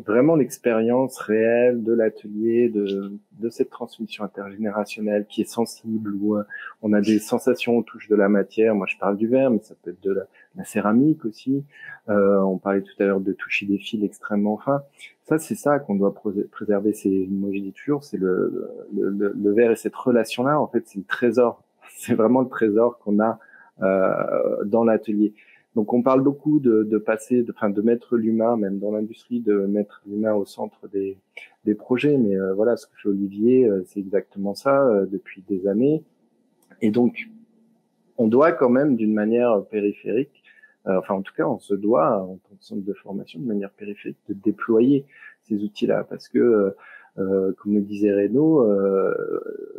vraiment l'expérience réelle de l'atelier, de, de cette transmission intergénérationnelle qui est sensible, où euh, on a des sensations, on touche de la matière. Moi, je parle du verre, mais ça peut être de la, la céramique aussi. Euh, on parlait tout à l'heure de toucher des fils extrêmement fins. Ça, c'est ça qu'on doit préserver. C'est, moi, je dis toujours, c'est le, le, le, le verre et cette relation-là. En fait, c'est le trésor. C'est vraiment le trésor qu'on a euh, dans l'atelier. Donc on parle beaucoup de, de passer, de, enfin de mettre l'humain, même dans l'industrie, de mettre l'humain au centre des, des projets. Mais euh, voilà, ce que fait Olivier, euh, c'est exactement ça euh, depuis des années. Et donc on doit quand même, d'une manière périphérique, euh, enfin en tout cas on se doit en tant que centre de formation, de manière périphérique, de déployer ces outils-là, parce que euh, Euh, comme le disait Renaud, euh,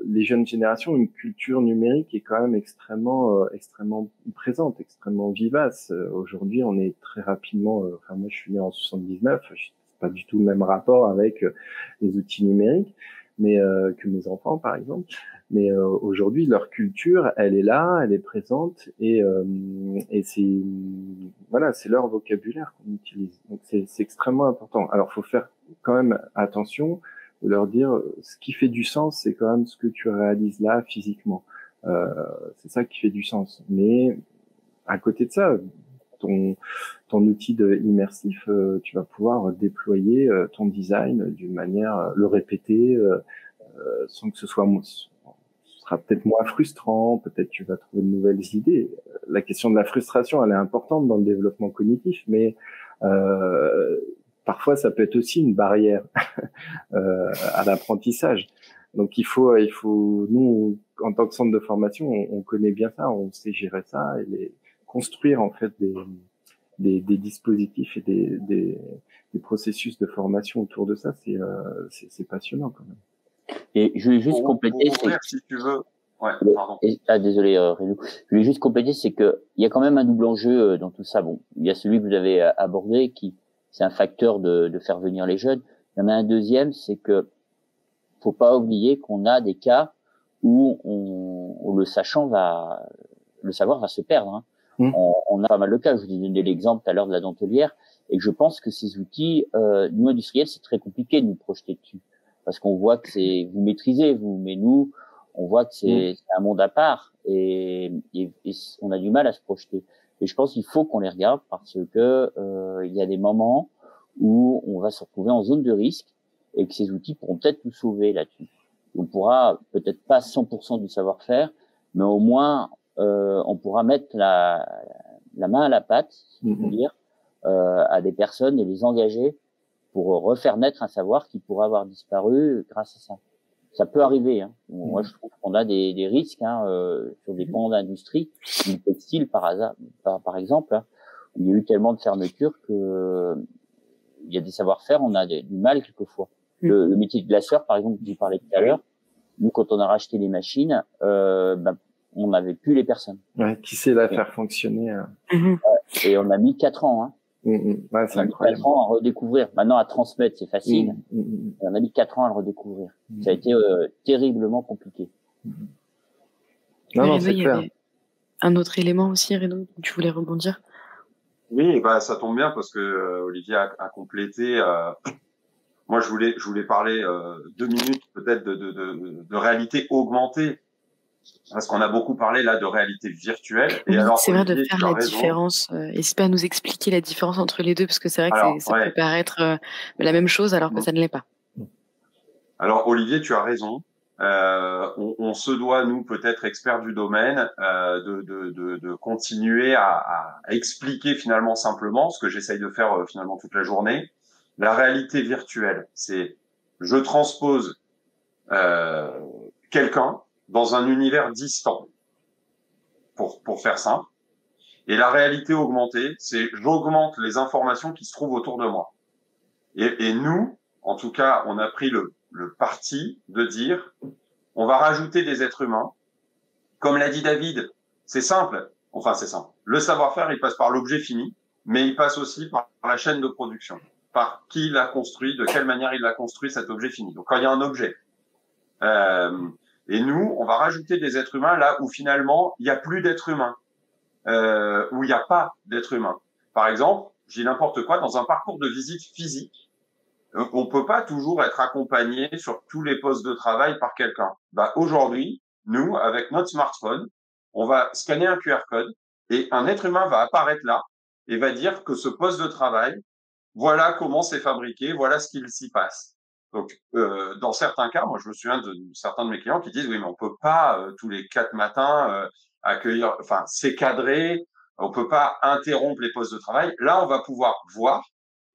les jeunes générations ont une culture numérique est quand même extrêmement, euh, extrêmement présente, extrêmement vivace. Euh, aujourd'hui, on est très rapidement. Euh, enfin, moi, je suis né en soixante-dix-neuf. C'est pas du tout le même rapport avec euh, les outils numériques, mais euh, que mes enfants, par exemple. Mais euh, aujourd'hui, leur culture, elle est là, elle est présente, et, euh, et c'est voilà, c'est leur vocabulaire qu'on utilise. Donc, c'est, c'est extrêmement important. Alors, faut faire quand même attention. Leur dire ce qui fait du sens, c'est quand même ce que tu réalises là physiquement. Euh, c'est ça qui fait du sens. Mais à côté de ça, ton, ton outil de immersif, euh, tu vas pouvoir déployer euh, ton design d'une manière, le répéter euh, euh, sans que ce soit, ce sera peut-être moins frustrant, peut-être tu vas trouver de nouvelles idées. La question de la frustration, elle est importante dans le développement cognitif, mais euh, parfois ça peut être aussi une barrière euh, à l'apprentissage. Donc il faut, il faut, nous en tant que centre de formation, on, on connaît bien ça, on sait gérer ça et les, construire en fait des, des, des dispositifs et des, des, des processus de formation autour de ça, c'est, euh, c'est, c'est passionnant quand même. Et je voulais juste pour, compléter, pour ouvrir, si tu veux. Ouais, pardon. Et, ah désolé, euh, Renaud. Je voulais juste compléter, c'est que il y a quand même un double enjeu dans tout ça. Bon, il y a celui que vous avez abordé, qui c'est un facteur de, de faire venir les jeunes. Il y en a un deuxième, c'est que faut pas oublier qu'on a des cas où, on, où le sachant va, le savoir va se perdre. Hein. Mmh. On, on a pas mal de cas. Je vous ai donné l'exemple tout à l'heure de la dentellière, et je pense que ces outils, euh, nous industriels, c'est très compliqué de nous projeter dessus, parce qu'on voit que c'est vous maîtrisez vous, mais nous, on voit que c'est mmh. un monde à part, et, et, et on a du mal à se projeter. Et je pense qu'il faut qu'on les regarde, parce que euh, il y a des moments où on va se retrouver en zone de risque, et que ces outils pourront peut-être nous sauver là-dessus. On pourra peut-être pas cent pour cent du savoir-faire, mais au moins euh, on pourra mettre la, la main à la pâte, si mm-hmm. on peut dire, euh, à des personnes et les engager pour refaire naître un savoir qui pourrait avoir disparu grâce à ça. Ça peut arriver. Hein. Mm-hmm. Moi, je trouve qu'on a des, des risques hein, euh, sur des pans d'industrie, du textile par hasard, par, par exemple. Hein, où il y a eu tellement de fermetures que euh, il y a des savoir-faire, on a des, du mal quelquefois. Le, le métier de glaceur, par exemple, dont je parlais tout à l'heure, nous, quand on a racheté les machines, euh, ben, on n'avait plus les personnes. Ouais, qui sait la faire fonctionner. Hein. Ouais, et on a mis quatre ans. Hein. Mm-hmm. Ouais, c'est incroyable. quatre ans à redécouvrir. Maintenant, à transmettre, c'est facile. Mm-hmm. On a mis quatre ans à le redécouvrir. Mm-hmm. Ça a été euh, terriblement compliqué. Mm-hmm. Non, non, c'est clair. Un autre élément aussi, Renaud, tu voulais rebondir? Oui, bah, ça tombe bien parce que euh, Olivier a, a complété... Euh... Moi, je voulais, je voulais parler euh, deux minutes peut-être de, de, de, de réalité augmentée, parce qu'on a beaucoup parlé là de réalité virtuelle. Et oui, alors, c'est vrai de faire la raison. différence. Euh, N'hésitez pas à nous expliquer la différence entre les deux, parce que c'est vrai que alors, ça ouais. peut paraître euh, la même chose alors que mmh. ça ne l'est pas. Alors, Olivier, tu as raison. Euh, on, on se doit, nous, peut-être experts du domaine, euh, de, de, de, de continuer à, à expliquer finalement simplement ce que j'essaye de faire euh, finalement toute la journée. La réalité virtuelle, c'est je transpose euh, quelqu'un dans un univers distant, pour, pour faire simple. Et la réalité augmentée, c'est j'augmente les informations qui se trouvent autour de moi. Et, et nous, en tout cas, on a pris le, le parti de dire on va rajouter des êtres humains. Comme l'a dit David, c'est simple. Enfin, c'est simple. Le savoir-faire, il passe par l'objet fini, mais il passe aussi par la chaîne de production. Par qui l'a construit, de quelle manière il l'a construit, cet objet fini. Donc, quand il y a un objet. Euh, et nous, on va rajouter des êtres humains là où, finalement, il n'y a plus d'êtres humains, euh, où il n'y a pas d'êtres humains. Par exemple, je dis n'importe quoi, dans un parcours de visite physique, on peut pas toujours être accompagné sur tous les postes de travail par quelqu'un. Bah, aujourd'hui, nous, avec notre smartphone, on va scanner un Q R code et un être humain va apparaître là et va dire que ce poste de travail, voilà comment c'est fabriqué, voilà ce qu'il s'y passe. Donc, euh, dans certains cas, moi, je me souviens de, de certains de mes clients qui disent « Oui, mais on peut pas euh, tous les quatre matins euh, accueillir, enfin, c'est cadré, on peut pas interrompre les postes de travail. » Là, on va pouvoir voir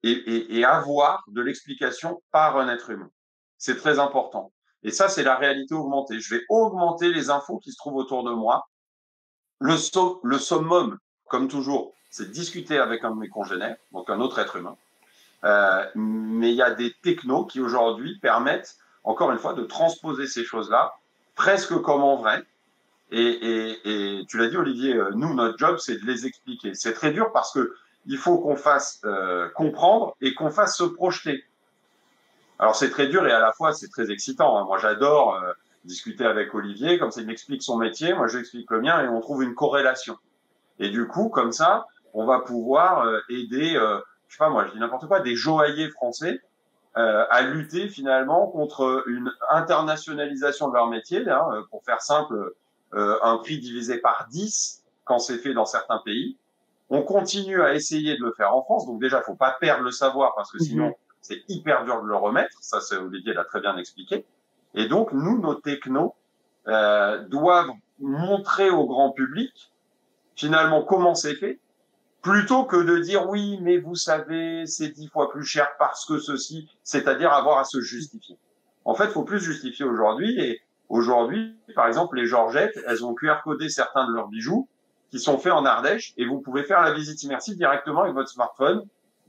et, et, et avoir de l'explication par un être humain. C'est très important. Et ça, c'est la réalité augmentée. Je vais augmenter les infos qui se trouvent autour de moi. Le, so- le summum, comme toujours, c'est discuter avec un de mes congénères, donc un autre être humain. Euh, mais il y a des technos qui aujourd'hui permettent, encore une fois, de transposer ces choses-là, presque comme en vrai. Et, et, et tu l'as dit, Olivier, euh, nous, notre job, c'est de les expliquer. C'est très dur parce que il faut qu'on fasse euh, comprendre et qu'on fasse se projeter. Alors, c'est très dur et à la fois, c'est très excitant. Hein. Moi, j'adore euh, discuter avec Olivier. Comme ça, il m'explique son métier, moi, je explique le mien et on trouve une corrélation. Et du coup, comme ça, on va pouvoir euh, aider... Euh, je sais pas moi, je dis n'importe quoi, des joailliers français euh, à lutter finalement contre une internationalisation de leur métier. Hein, pour faire simple, euh, un prix divisé par dix quand c'est fait dans certains pays. On continue à essayer de le faire en France. Donc déjà, il faut pas perdre le savoir parce que sinon, mmh. c'est hyper dur de le remettre. Ça, c'est Olivier l'a très bien expliqué. Et donc, nous, nos technos euh, doivent montrer au grand public finalement comment c'est fait, plutôt que de dire oui, mais vous savez, c'est dix fois plus cher parce que ceci, c'est-à-dire avoir à se justifier. En fait, il faut plus justifier aujourd'hui. Et aujourd'hui, par exemple, les Georgettes, elles ont Q R codé certains de leurs bijoux qui sont faits en Ardèche, et vous pouvez faire la visite immersive directement avec votre smartphone,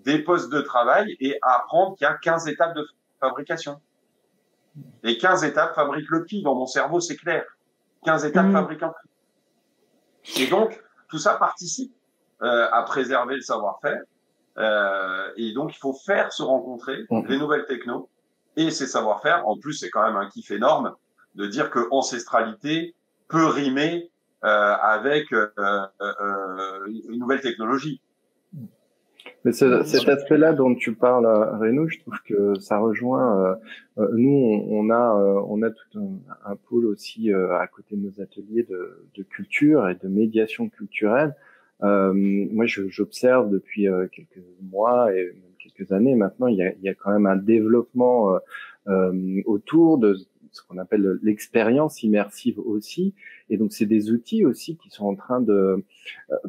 des postes de travail, et apprendre qu'il y a quinze étapes de fabrication. Et quinze étapes fabriquent le pli. Dans mon cerveau, c'est clair. quinze étapes mmh. fabriquent un pli. Et donc, tout ça participe euh, à préserver le savoir-faire. Euh, et donc, il faut faire se rencontrer mmh. les nouvelles technos et ces savoir-faire. En plus, c'est quand même un kiff énorme de dire que ancestralité peut rimer Euh, avec euh, euh, une nouvelle technologie. Mais ce, cet aspect-là dont tu parles, Renaud, je trouve que ça rejoint. Euh, nous, on, on a, euh, on a tout un, un pôle aussi euh, à côté de nos ateliers de, de culture et de médiation culturelle. Euh, moi, j'observe depuis euh, quelques mois et même quelques années maintenant, il y a, il y a quand même un développement euh, euh, autour de ce qu'on appelle l'expérience immersive aussi. Et donc, c'est des outils aussi qui sont en train de...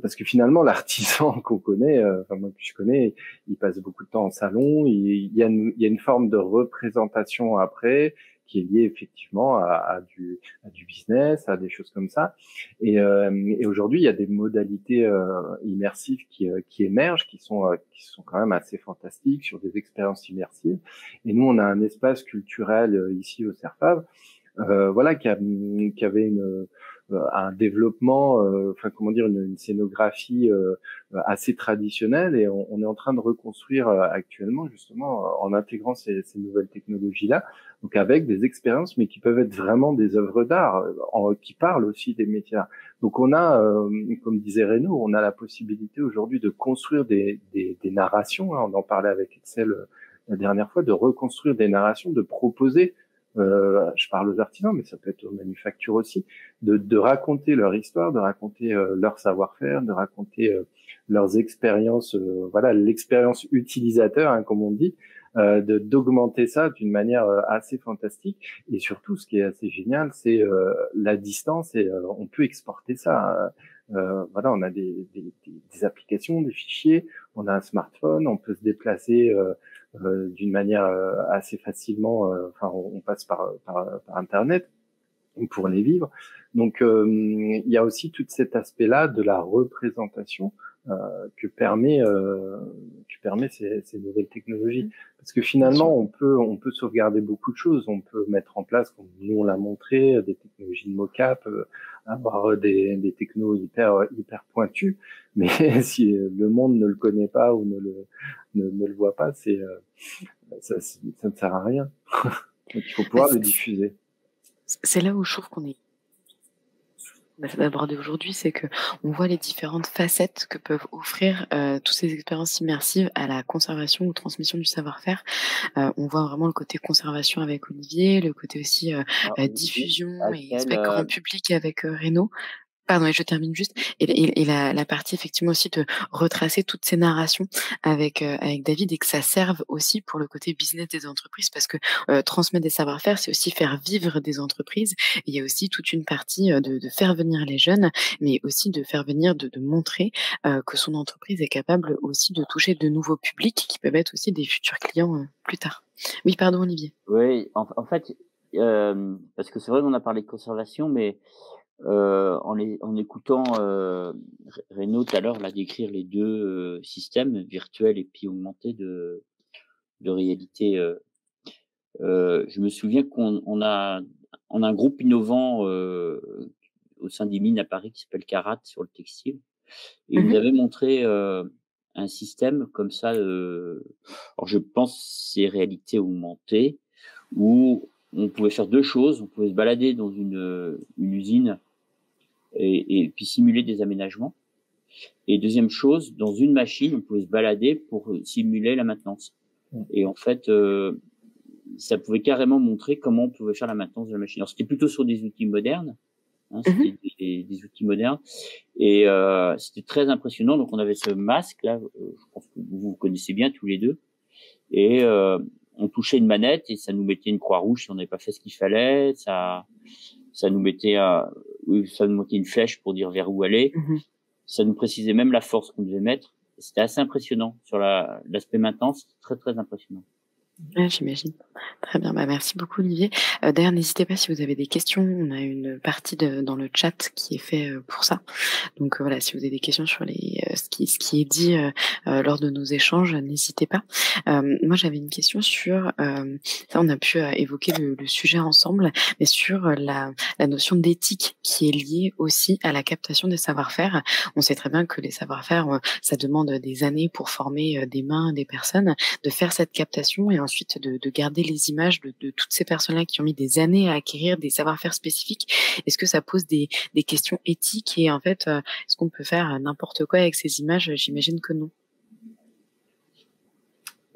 Parce que finalement, l'artisan qu'on connaît, enfin moi que je connais, il passe beaucoup de temps en salon, il y a une, il y a une forme de représentation après qui est liée effectivement à, à, du, à du business, à des choses comme ça. Et, euh, et aujourd'hui, il y a des modalités euh, immersives qui, euh, qui émergent, qui sont, euh, qui sont quand même assez fantastiques sur des expériences immersives. Et nous, on a un espace culturel euh, ici au CERFAV, Euh, voilà, qui, a, qui avait une, un développement, euh, enfin comment dire, une, une scénographie euh, assez traditionnelle, et on, on est en train de reconstruire euh, actuellement justement en intégrant ces, ces nouvelles technologies-là, donc avec des expériences, mais qui peuvent être vraiment des œuvres d'art, en, qui parlent aussi des métiers d'art. Donc on a, euh, comme disait Renaud, on a la possibilité aujourd'hui de construire des, des, des narrations, hein, on en parlait avec Axel euh, la dernière fois, de reconstruire des narrations, de proposer. Euh, je parle aux artisans, mais ça peut être aux manufactures aussi, de, de raconter leur histoire, de raconter euh, leur savoir-faire, de raconter euh, leurs expériences, euh, voilà, l'expérience utilisateur, hein, comme on dit, euh, de d'augmenter ça d'une manière euh, assez fantastique. Et surtout, ce qui est assez génial, c'est euh, la distance, et euh, on peut exporter ça. Euh, voilà, on a des, des, des applications, des fichiers, on a un smartphone, on peut se déplacer euh, euh, d'une manière euh, assez facilement, euh, enfin on, on passe par, par, par Internet pour les vivre. Donc euh, il y a aussi tout cet aspect-là de la représentation euh, que permet, euh, que permet ces, ces nouvelles technologies. Parce que finalement, on peut, on peut sauvegarder beaucoup de choses, on peut mettre en place, comme nous on l'a montré, des technologies de mocap, euh, avoir des, des technos hyper, hyper pointus, mais si le monde ne le connaît pas ou ne le, ne, ne le voit pas, c'est, ça, ça ne sert à rien. Donc, il faut pouvoir le diffuser. C'est là où je trouve qu'on est d'aborder aujourd'hui, c'est que on voit les différentes facettes que peuvent offrir euh, toutes ces expériences immersives à la conservation ou transmission du savoir-faire. Euh, on voit vraiment le côté conservation avec Olivier, le côté aussi euh, ah, diffusion et aspect euh... grand public avec euh, Renaud. Pardon, et je termine juste. Et, et, et la, la partie effectivement aussi de retracer toutes ces narrations avec euh, avec David, et que ça serve aussi pour le côté business des entreprises, parce que euh, transmettre des savoir-faire, c'est aussi faire vivre des entreprises. Et il y a aussi toute une partie euh, de, de faire venir les jeunes, mais aussi de faire venir, de, de montrer euh, que son entreprise est capable aussi de toucher de nouveaux publics qui peuvent être aussi des futurs clients euh, plus tard. Oui, pardon Olivier. Oui, en, en fait, euh, parce que c'est vrai qu'on a parlé de conservation, mais Euh, en, les, en écoutant euh, Renaud tout à l'heure là décrire les deux euh, systèmes virtuels et puis augmentés de, de réalité, euh, euh, je me souviens qu'on on a, on a un groupe innovant euh, au sein des mines à Paris qui s'appelle Carat sur le textile, et ils nous avaient montré euh, un système comme ça. Euh, alors je pense c'est réalité augmentée, où on pouvait faire deux choses. On pouvait se balader dans une, une usine Et, et puis simuler des aménagements. Et deuxième chose, dans une machine, on pouvait se balader pour simuler la maintenance. Et en fait, euh, ça pouvait carrément montrer comment on pouvait faire la maintenance de la machine. Alors, c'était plutôt sur des outils modernes, hein, c'était mmh. des, des outils modernes. Et euh, c'était très impressionnant. Donc, on avait ce masque, là, je pense que vous vous connaissez bien tous les deux. Et euh, on touchait une manette et ça nous mettait une croix rouge si on n'avait pas fait ce qu'il fallait. Ça, ça nous mettait, euh, oui, ça nous mettait une flèche pour dire vers où aller. Mmh. Ça nous précisait même la force qu'on devait mettre. C'était assez impressionnant sur la, l'aspect maintenance, très très impressionnant. Ah, j'imagine. Très bien, bah, merci beaucoup Olivier. Euh, d'ailleurs, n'hésitez pas si vous avez des questions, on a une partie de, dans le chat qui est fait euh, pour ça. Donc euh, voilà, si vous avez des questions sur les, euh, ce, qui, ce qui est dit euh, euh, lors de nos échanges, n'hésitez pas. Euh, moi, j'avais une question sur, euh, ça, on a pu euh, évoquer le, le sujet ensemble, mais sur euh, la, la notion d'éthique qui est liée aussi à la captation des savoir-faire. On sait très bien que les savoir-faire, euh, ça demande des années pour former euh, des mains, des personnes, de faire cette captation et ensuite ensuite de, de garder les images de, de toutes ces personnes-là qui ont mis des années à acquérir des savoir-faire spécifiques. Est-ce que ça pose des, des questions éthiques et en fait, est-ce qu'on peut faire n'importe quoi avec ces images? J'imagine que non.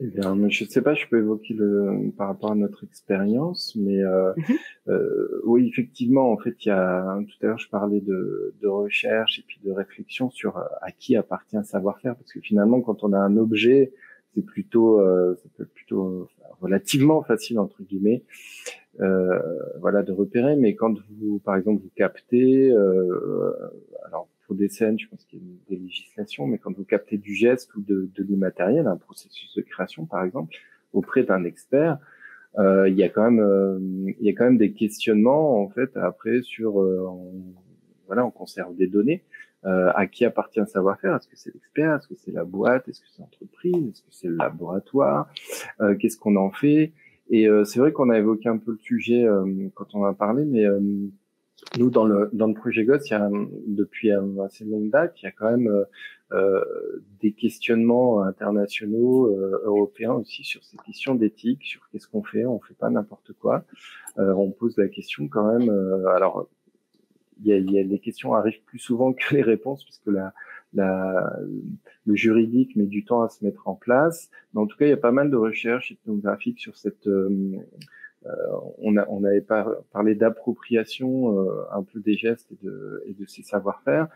Eh bien, je ne sais pas, je peux évoquer le, par rapport à notre expérience, mais euh, mmh. euh, oui, effectivement, en fait, il y a tout à l'heure, je parlais de, de recherche et puis de réflexion sur à qui appartient un savoir-faire, parce que finalement, quand on a un objet, c'est plutôt, euh, ça peut être plutôt enfin, relativement facile entre guillemets, euh, voilà, de repérer. Mais quand vous, par exemple, vous captez, euh, alors pour des scènes, je pense qu'il y a des législations, mais quand vous captez du geste ou de, de l'immatériel, un processus de création, par exemple, auprès d'un expert, euh, il y a quand même, euh, il y a quand même des questionnements en fait après sur, euh, on, voilà, on conserve des données. Euh, à qui appartient un savoir-faire? Est-ce que c'est l'expert? Est-ce que c'est la boîte? Est-ce que c'est l'entreprise? Est-ce que c'est le laboratoire? euh, Qu'est-ce qu'on en fait? Et euh, c'est vrai qu'on a évoqué un peu le sujet euh, quand on a parlé, mais euh, nous, dans le dans le projet Ghost, il y a, depuis un, assez longue date, il y a quand même euh, euh, des questionnements internationaux, euh, européens aussi, sur ces questions d'éthique, sur qu'est-ce qu'on fait, on fait pas n'importe quoi. Euh, on pose la question quand même, euh, alors... Il y, a, il y a les questions arrivent plus souvent que les réponses, puisque la, la, le juridique met du temps à se mettre en place. Mais en tout cas, il y a pas mal de recherches ethnographiques sur cette... Euh, on, a, on avait par, parlé d'appropriation euh, un peu des gestes et de, et de ces savoir-faire.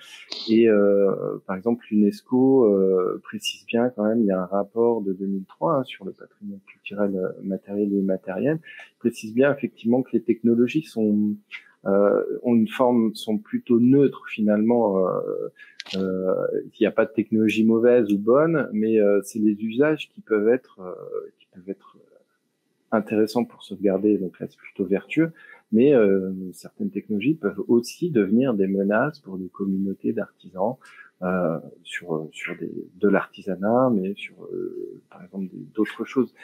Et euh, par exemple, l'UNESCO euh, précise bien quand même, il y a un rapport de deux mille trois hein, sur le patrimoine culturel matériel et immatériel, précise bien effectivement que les technologies sont... Euh, ont une forme, sont plutôt neutres finalement. Il euh, n'y euh, a pas de technologie mauvaise ou bonne, mais euh, c'est les usages qui peuvent être euh, qui peuvent être intéressants pour sauvegarder. Donc là, c'est plutôt vertueux. Mais euh, certaines technologies peuvent aussi devenir des menaces pour des communautés d'artisans euh, sur sur des, de l'artisanat, mais sur euh, par exemple d'autres choses.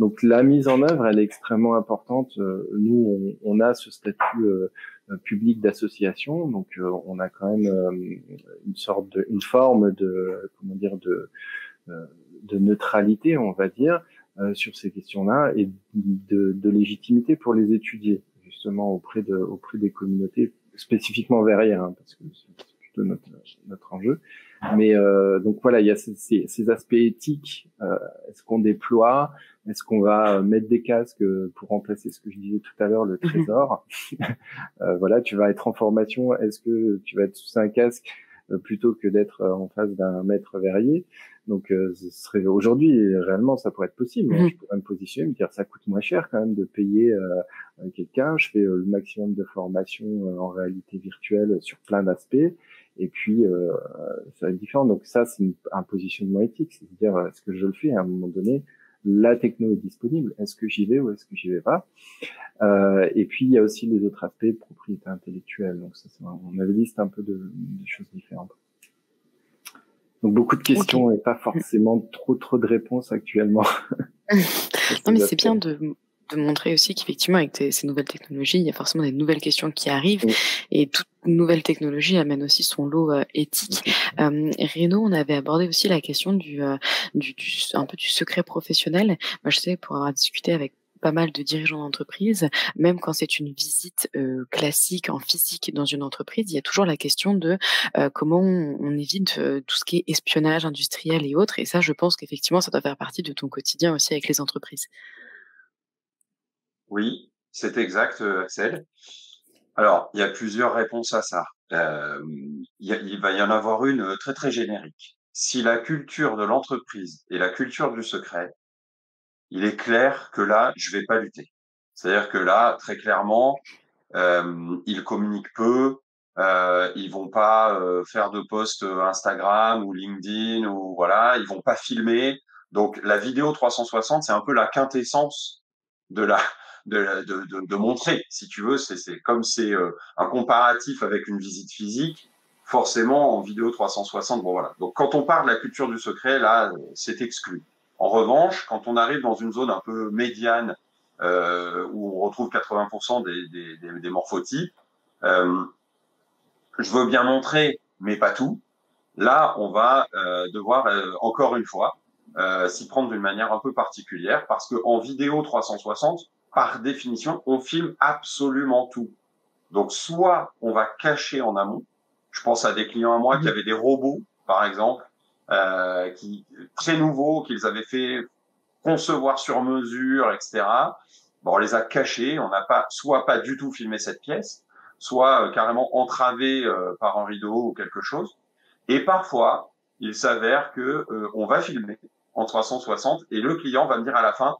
Donc la mise en œuvre, elle est extrêmement importante. Nous, on, on a ce statut euh, public d'association, donc euh, on a quand même euh, une sorte de, une forme de, comment dire, de, euh, de neutralité, on va dire, euh, sur ces questions-là et de, de légitimité pour les étudier justement auprès de, auprès des communautés spécifiquement verrières, hein, parce que c'est plutôt notre, notre enjeu. Mais euh, donc voilà, il y a ces, ces, ces aspects éthiques. Euh, est-ce qu'on déploie? Est-ce qu'on va mettre des casques pour remplacer ce que je disais tout à l'heure, le trésor? euh, Voilà, tu vas être en formation. Est-ce que tu vas être sous un casque plutôt que d'être en face d'un maître verrier? Donc, euh, ce serait aujourd'hui réellement, ça pourrait être possible. Mmh. Je pourrais me positionner, me dire ça coûte moins cher quand même de payer euh, quelqu'un. Je fais euh, le maximum de formation euh, en réalité virtuelle sur plein d'aspects. Et puis, euh, ça va être différent. Donc ça, c'est une, un positionnement éthique, c'est-à-dire est-ce que je le fais à un moment donné? La techno est disponible. Est-ce que j'y vais ou est-ce que j'y vais pas? euh, Et puis, il y a aussi les autres aspects, propriété intellectuelle. Donc, ça, on avait liste un peu de, de choses différentes. Donc, beaucoup de questions okay. et pas forcément trop, trop de réponses actuellement. Non, mais c'est bien de... de montrer aussi qu'effectivement, avec ces nouvelles technologies, il y a forcément des nouvelles questions qui arrivent. Oui. Et toute nouvelle technologie amène aussi son lot euh, éthique. Oui. Euh, Renaud, on avait abordé aussi la question du, euh, du, du un peu du secret professionnel. Moi, je sais, pour avoir discuté avec pas mal de dirigeants d'entreprise, même quand c'est une visite euh, classique en physique dans une entreprise, il y a toujours la question de euh, comment on, on évite euh, tout ce qui est espionnage industriel et autres. Et ça, je pense qu'effectivement, ça doit faire partie de ton quotidien aussi avec les entreprises. Oui, c'est exact, Axel. Alors, il y a plusieurs réponses à ça. Euh, il, y a, il va y en avoir une très très générique. Si la culture de l'entreprise et la culture du secret, il est clair que là, je ne vais pas lutter. C'est-à-dire que là, très clairement, euh, ils communiquent peu, euh, ils vont pas euh, faire de posts Instagram ou LinkedIn ou voilà, ils vont pas filmer. Donc la vidéo trois cent soixante, c'est un peu la quintessence de la de la, de, de, de montrer, si tu veux, c'est c'est comme c'est euh, un comparatif avec une visite physique. Forcément, en vidéo trois cent soixante, bon voilà. Donc, quand on parle de la culture du secret, là, c'est exclu. En revanche, quand on arrive dans une zone un peu médiane, euh, où on retrouve quatre-vingts pour cent des, des, des, des morphotypes, euh, je veux bien montrer, mais pas tout. Là, on va euh, devoir, euh, encore une fois, euh, s'y prendre d'une manière un peu particulière, parce que en vidéo trois cent soixante, par définition, on filme absolument tout. Donc, soit on va cacher en amont. Je pense à des clients à moi qui avaient des robots, par exemple, euh, qui très nouveaux, qu'ils avaient fait concevoir sur mesure, et cetera. Bon, on les a cachés, on n'a pas, soit pas du tout filmé cette pièce, soit euh, carrément entravé euh, par un rideau ou quelque chose. Et parfois, il s'avère que euh, on va filmer en trois cent soixante et le client va me dire à la fin,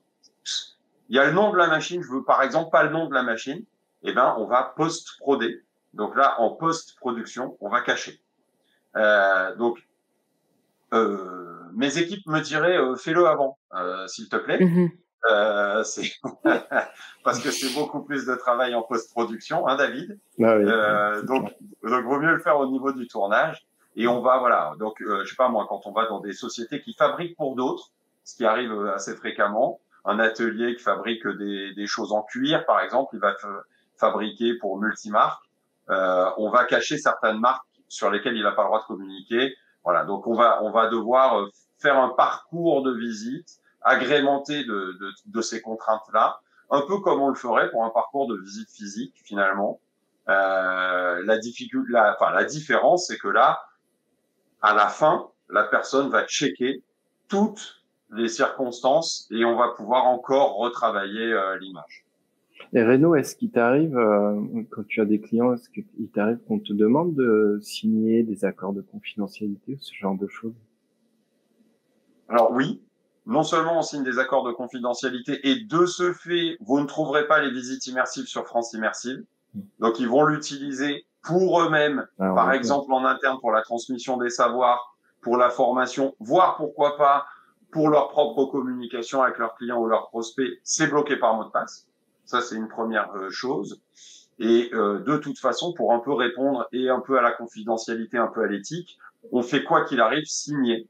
il y a le nom de la machine, je veux par exemple pas le nom de la machine. Eh ben, on va post-proder. Donc là, en post-production, on va cacher. Euh, donc, euh, mes équipes me diraient, euh, fais-le avant, euh, s'il te plaît. Mm-hmm. euh, c'est parce que c'est beaucoup plus de travail en post-production, hein, David. Ah oui, euh, oui. Donc, donc, vaut mieux le faire au niveau du tournage. Et on va, voilà. Donc, euh, je sais pas moi, quand on va dans des sociétés qui fabriquent pour d'autres, ce qui arrive assez fréquemment, un atelier qui fabrique des, des choses en cuir, par exemple, il va fabriquer pour multimarques. Euh, on va cacher certaines marques sur lesquelles il n'a pas le droit de communiquer. Voilà, donc on va on va devoir faire un parcours de visite agrémenté de, de, de ces contraintes-là, un peu comme on le ferait pour un parcours de visite physique finalement. Euh, la difficulté, la, enfin la différence, c'est que là, à la fin, la personne va checker toutes les circonstances et on va pouvoir encore retravailler euh, l'image. Et Renaud, est-ce qu'il t'arrive, euh, quand tu as des clients, est-ce qu'il t'arrive qu'on te demande de signer des accords de confidentialité ou ce genre de choses? Alors oui, non seulement on signe des accords de confidentialité et de ce fait, vous ne trouverez pas les visites immersives sur France Immersive. Donc ils vont l'utiliser pour eux-mêmes, Alors, par exemple en interne pour la transmission des savoirs, pour la formation, voire pourquoi pas pour leur propre communication avec leurs clients ou leurs prospects, c'est bloqué par mot de passe. Ça, c'est une première chose. Et euh, de toute façon, pour un peu répondre et un peu à la confidentialité, un peu à l'éthique, on fait quoi qu'il arrive signer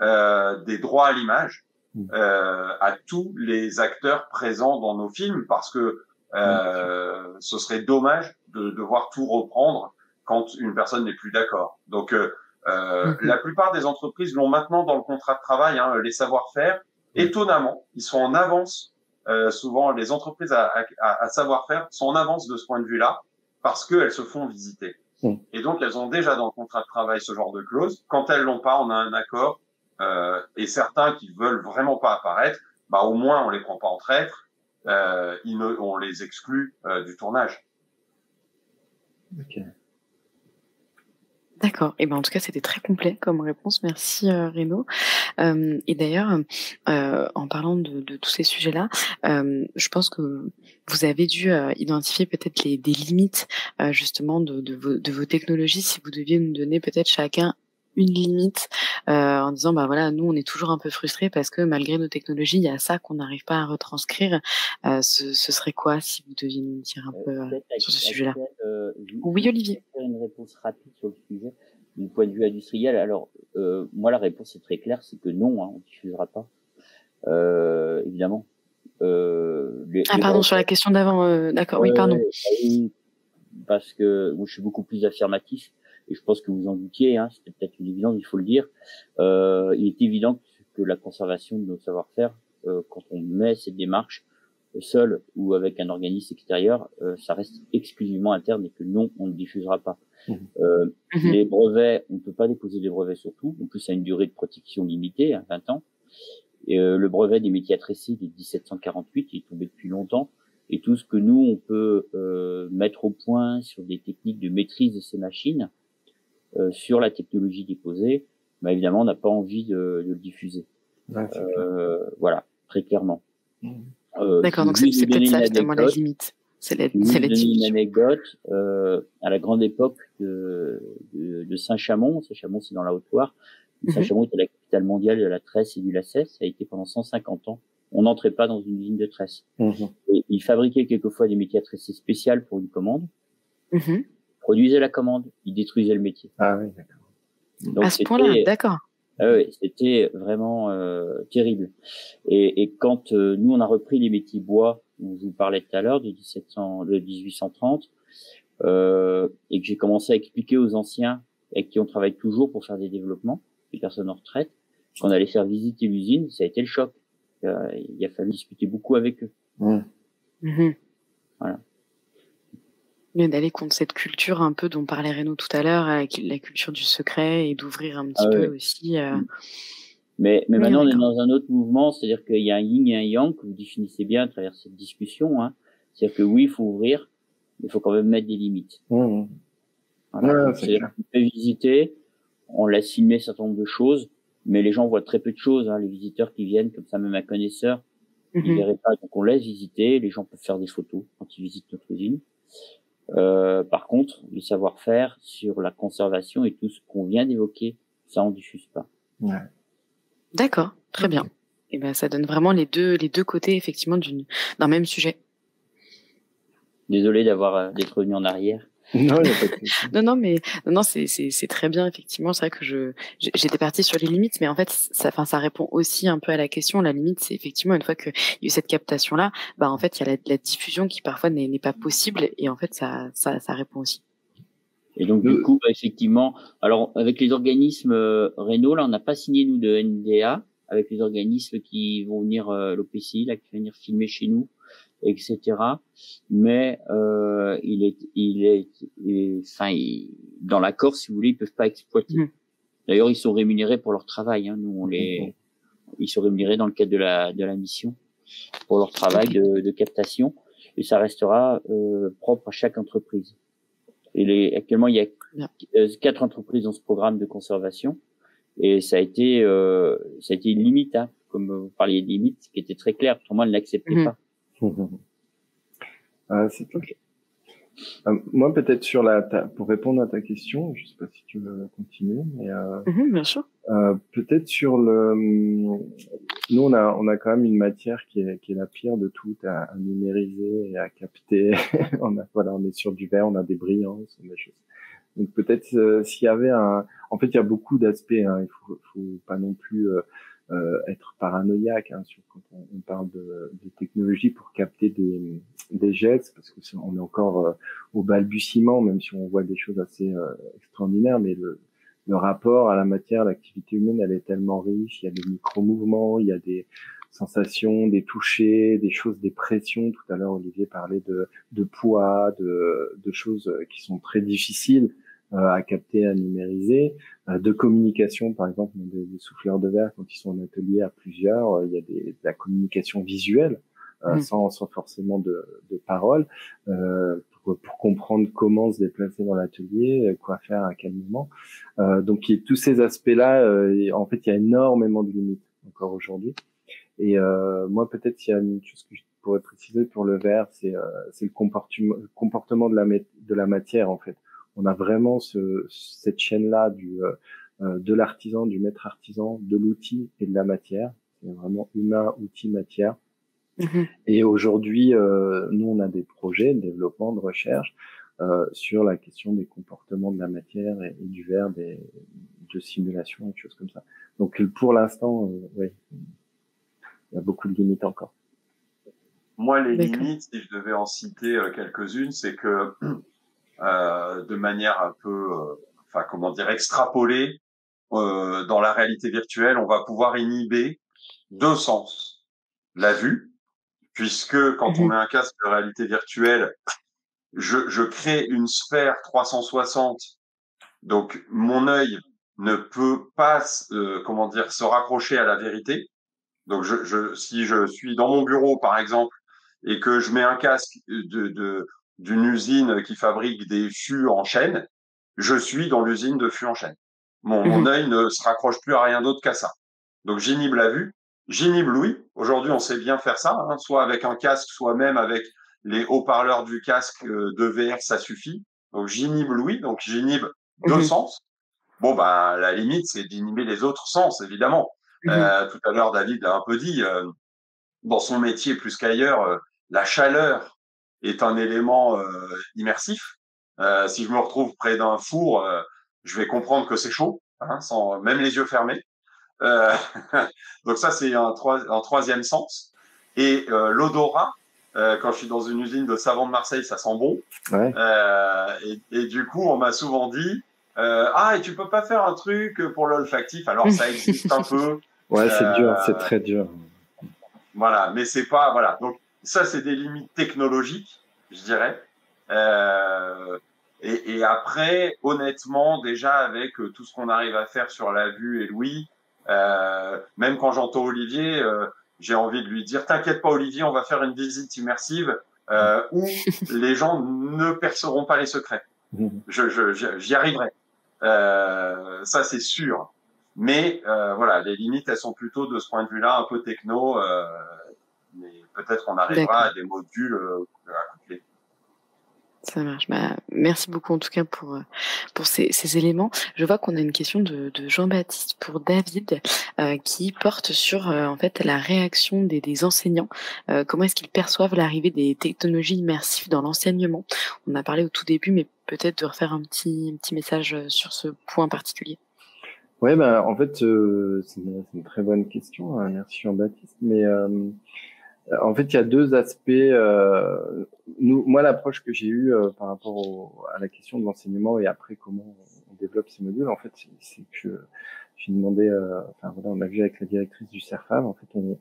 euh, des droits à l'image euh, à tous les acteurs présents dans nos films, parce que euh, ce serait dommage de devoir tout reprendre quand une personne n'est plus d'accord. Donc, euh, euh, la plupart des entreprises l'ont maintenant dans le contrat de travail, hein, les savoir-faire. Étonnamment, ils sont en avance. Euh, souvent, les entreprises à, à, à savoir-faire sont en avance de ce point de vue-là parce qu'elles se font visiter. Mmh. Et donc, elles ont déjà dans le contrat de travail ce genre de clause. Quand elles l'ont pas, on a un accord. Euh, et certains qui veulent vraiment pas apparaître, bah au moins on les prend pas en traître. Euh, ils ne, on les exclut euh, du tournage. Ok. D'accord. Et ben en tout cas, c'était très complet comme réponse. Merci euh, Renaud. Euh, et d'ailleurs, euh, en parlant de, de tous ces sujets-là, euh, je pense que vous avez dû euh, identifier peut-être les des limites euh, justement de, de, vos, de vos technologies. Si vous deviez nous donner peut-être chacun une limite euh, en disant bah voilà, nous on est toujours un peu frustrés parce que malgré nos technologies, il y a ça qu'on n'arrive pas à retranscrire. Euh, ce, ce serait quoi si vous deviez nous dire un euh, peu euh, sur ce sujet-là? Euh, oui, Olivier. Une réponse rapide sur le sujet du point de vue industriel. Alors euh, moi la réponse est très claire, c'est que non, hein, on ne diffusera pas. Euh, évidemment. Euh, les, ah les pardon, sur la question d'avant. Euh, D'accord, euh, oui, pardon. Euh, parce que moi je suis beaucoup plus affirmatif. Et je pense que vous en doutiez, hein, c'était peut-être une évidence, il faut le dire. Euh, il est évident que la conservation de nos savoir-faire, euh, quand on met cette démarche seul ou avec un organisme extérieur, euh, ça reste exclusivement interne et que non, on ne diffusera pas. Mmh. Euh, mmh. Les brevets, on ne peut pas déposer des brevets sur tout. En plus, ça a une durée de protection limitée, hein, vingt ans. Et, euh, le brevet des métiers à tresser de mille sept cent quarante-huit, il est tombé depuis longtemps. et tout ce que nous, on peut euh, mettre au point sur des techniques de maîtrise de ces machines, euh, sur la technologie déposée, bah, évidemment, on n'a pas envie de, de le diffuser. Ouais, euh, voilà, très clairement. Mmh. Euh, D'accord, donc c'est peut-être ça, justement, la limite. C'est la, c'est la limite. Une anecdote, euh, à la grande époque de, de, de Saint-Chamond, Saint-Chamond, c'est dans la Haute-Loire, mmh. Saint-Chamond était la capitale mondiale de la tresse et du lacet, ça a été pendant cent cinquante ans. On n'entrait pas dans une usine de tresse. Mmh. Et ils fabriquaient quelquefois des métiers à tresser spéciales pour une commande. Mmh. Ils produisaient la commande, ils détruisaient le métier. Ah oui, d'accord. À ce point-là, d'accord. Ah oui, c'était vraiment euh, terrible. Et, et quand euh, nous, on a repris les métiers bois, dont je vous parlais tout à l'heure, de, de mille huit cent trente, euh, et que j'ai commencé à expliquer aux anciens avec qui on travaille toujours pour faire des développements, les personnes en retraite, qu'on allait faire visiter l'usine, ça a été le choc. Il a fallu discuter beaucoup avec eux. Mmh. Mmh. Voilà. Mais d'aller contre cette culture un peu dont parlait Renaud tout à l'heure, la culture du secret, et d'ouvrir un petit ah, peu oui. aussi. Euh... Mais, mais, mais maintenant, on est dans un autre mouvement, c'est-à-dire qu'il y a un yin et un yang que vous définissez bien à travers cette discussion. Hein. C'est-à-dire que oui, il faut ouvrir, mais il faut quand même mettre des limites. Mmh. Voilà. Ouais, c'est-à-dire qu'on peut visiter, on l'a signé un certain nombre de choses, mais les gens voient très peu de choses, hein. Les visiteurs qui viennent, comme ça, même un connaisseur, mm-hmm. ils verraient pas, donc on laisse visiter, les gens peuvent faire des photos quand ils visitent notre usine. Euh, par contre, le savoir-faire sur la conservation et tout ce qu'on vient d'évoquer, ça on diffuse pas. Ouais. D'accord, très bien. Et ben, ça donne vraiment les deux, les deux côtés, effectivement, d'une, d'un même sujet. Désolé d'avoir, euh, d'être revenu en arrière. Non, non, non, mais non, non, c'est c'est c'est très bien, effectivement. C'est vrai que je j'étais partie sur les limites, mais en fait, ça, enfin, ça répond aussi un peu à la question. La limite, c'est effectivement une fois que il y a eu cette captation là, bah en fait, il y a la, la diffusion qui parfois n'est n'est pas possible, et en fait, ça ça ça répond aussi. Et donc du coup, bah, effectivement, alors avec les organismes euh, Renault, là, on n'a pas signé nous de N D A avec les organismes qui vont venir euh, l'O P C I, là, qui vont venir filmer chez nous, et cetera. Mais euh, il est, il est, il, enfin, il, dans l'accord, si vous voulez, ils peuvent pas exploiter. Mmh. D'ailleurs, ils sont rémunérés pour leur travail. Hein. Nous, on les, mmh. ils sont rémunérés dans le cadre de la de la mission pour leur travail de, de captation, et ça restera euh, propre à chaque entreprise. Et les, actuellement, il y a mmh. quatre entreprises dans ce programme de conservation, et ça a été, euh, ça a été une limite, hein, comme vous parliez des limites, qui était très claire. Tout le monde ne l'acceptait mmh. pas. Euh, c'est toi. Euh, moi, peut-être sur la ta, pour répondre à ta question, je sais pas si tu veux continuer, mais euh, mmh, bien sûr. Euh, peut-être sur le, nous on a on a quand même une matière qui est qui est la pire de toutes à, à numériser et à capter. on a voilà, on est sur du verre, on a des brillances, on a des choses. Donc peut-être euh, s'il y avait un, en fait il y a beaucoup d'aspects. Hein, il faut, faut pas non plus euh, Euh, être paranoïaque hein, sur, quand on, on parle de, de technologie pour capter des, des gestes, parce que est, on est encore euh, au balbutiement, même si on voit des choses assez euh, extraordinaires, mais le, le rapport à la matière, l'activité humaine, elle est tellement riche, il y a des micro-mouvements, il y a des sensations, des touchés, des choses, des pressions. Tout à l'heure, Olivier parlait de, de poids, de, de choses qui sont très difficiles à capter, à numériser, de communication, par exemple, des, des souffleurs de verre, quand ils sont en atelier à plusieurs, il y a des, de la communication visuelle, mmh. sans, sans forcément de, de parole, euh, pour, pour comprendre comment se déplacer dans l'atelier, quoi faire à quel moment. Euh, donc, il y a tous ces aspects-là, euh, en fait, il y a énormément de limites encore aujourd'hui. Et euh, moi, peut-être, il y a une chose que je pourrais préciser pour le verre, c'est euh, le comportement, le comportement de la, de la matière, en fait. On a vraiment ce, cette chaîne-là du euh, de l'artisan, du maître artisan, de l'outil et de la matière. C'est vraiment humain, outil, matière. Mmh. Et aujourd'hui, euh, nous, on a des projets de développement, de recherche euh, sur la question des comportements de la matière et, et du verre, des, de simulation, des choses comme ça. Donc, pour l'instant, euh, oui, il y a beaucoup de limites encore. Moi, les limites, si je devais en citer quelques-unes, c'est que... Euh, de manière un peu, euh, enfin comment dire, extrapolée euh, dans la réalité virtuelle, on va pouvoir inhiber deux sens. La vue, puisque quand mmh. on met un casque de réalité virtuelle, je, je crée une sphère trois cent soixante, donc mon œil ne peut pas, euh, comment dire, se raccrocher à la vérité. Donc je, je, si je suis dans mon bureau, par exemple, et que je mets un casque de, de, d'une usine qui fabrique des fûts en chaîne, je suis dans l'usine de fûts en chaîne. Mon, mmh. mon œil ne se raccroche plus à rien d'autre qu'à ça. Donc j'inhibe la vue, j'inhibe l'ouïe. Aujourd'hui, on sait bien faire ça, hein, soit avec un casque, soit même avec les haut-parleurs du casque de V R, ça suffit. Donc j'inhibe l'ouïe, donc j'inhibe mmh. deux sens. Bon, ben, la limite, c'est d'inhiber les autres sens, évidemment. Mmh. Euh, tout à l'heure, David l'a un peu dit, euh, dans son métier plus qu'ailleurs, euh, la chaleur est un élément euh, immersif. Euh, si je me retrouve près d'un four, euh, je vais comprendre que c'est chaud, hein, sans même les yeux fermés. Euh, donc ça, c'est un, troi- un troisième sens. Et euh, l'odorat, euh, quand je suis dans une usine de savon de Marseille, ça sent bon. Ouais. Euh, et, et du coup, on m'a souvent dit, euh, ah, et tu peux pas faire un truc pour l'olfactif. Alors ça existe un peu. Ouais, c'est euh, dur, c'est très dur. Voilà, mais c'est pas, voilà. Donc ça, c'est des limites technologiques, je dirais. Euh, et, et après, honnêtement, déjà avec tout ce qu'on arrive à faire sur la vue et l'ouïe, euh, même quand j'entends Olivier, euh, j'ai envie de lui dire, t'inquiète pas, Olivier, on va faire une visite immersive euh, où les gens ne perceront pas les secrets. Je, je, je, j'y arriverai. Euh, ça, c'est sûr. Mais euh, voilà, les limites, elles sont plutôt de ce point de vue-là, un peu techno. Euh, mais peut-être qu'on arrivera D'accord. à des modules euh, à côté. Ça marche. Bah, merci beaucoup en tout cas pour pour ces, ces éléments. Je vois qu'on a une question de, de Jean-Baptiste pour David euh, qui porte sur euh, en fait la réaction des, des enseignants. Euh, comment est-ce qu'ils perçoivent l'arrivée des technologies immersives dans l'enseignement? On a parlé au tout début, mais peut-être de refaire un petit un petit message sur ce point particulier. Ouais, bah en fait euh, c'est, une, c'est une très bonne question. Hein. Merci Jean-Baptiste, mais euh, en fait, il y a deux aspects. Euh, nous, moi, l'approche que j'ai eue euh, par rapport au, à la question de l'enseignement et après comment on développe ces modules, en fait, c'est, c'est que j'ai demandé. Euh, enfin voilà, on a vu avec la directrice du CERFAV, en fait, on,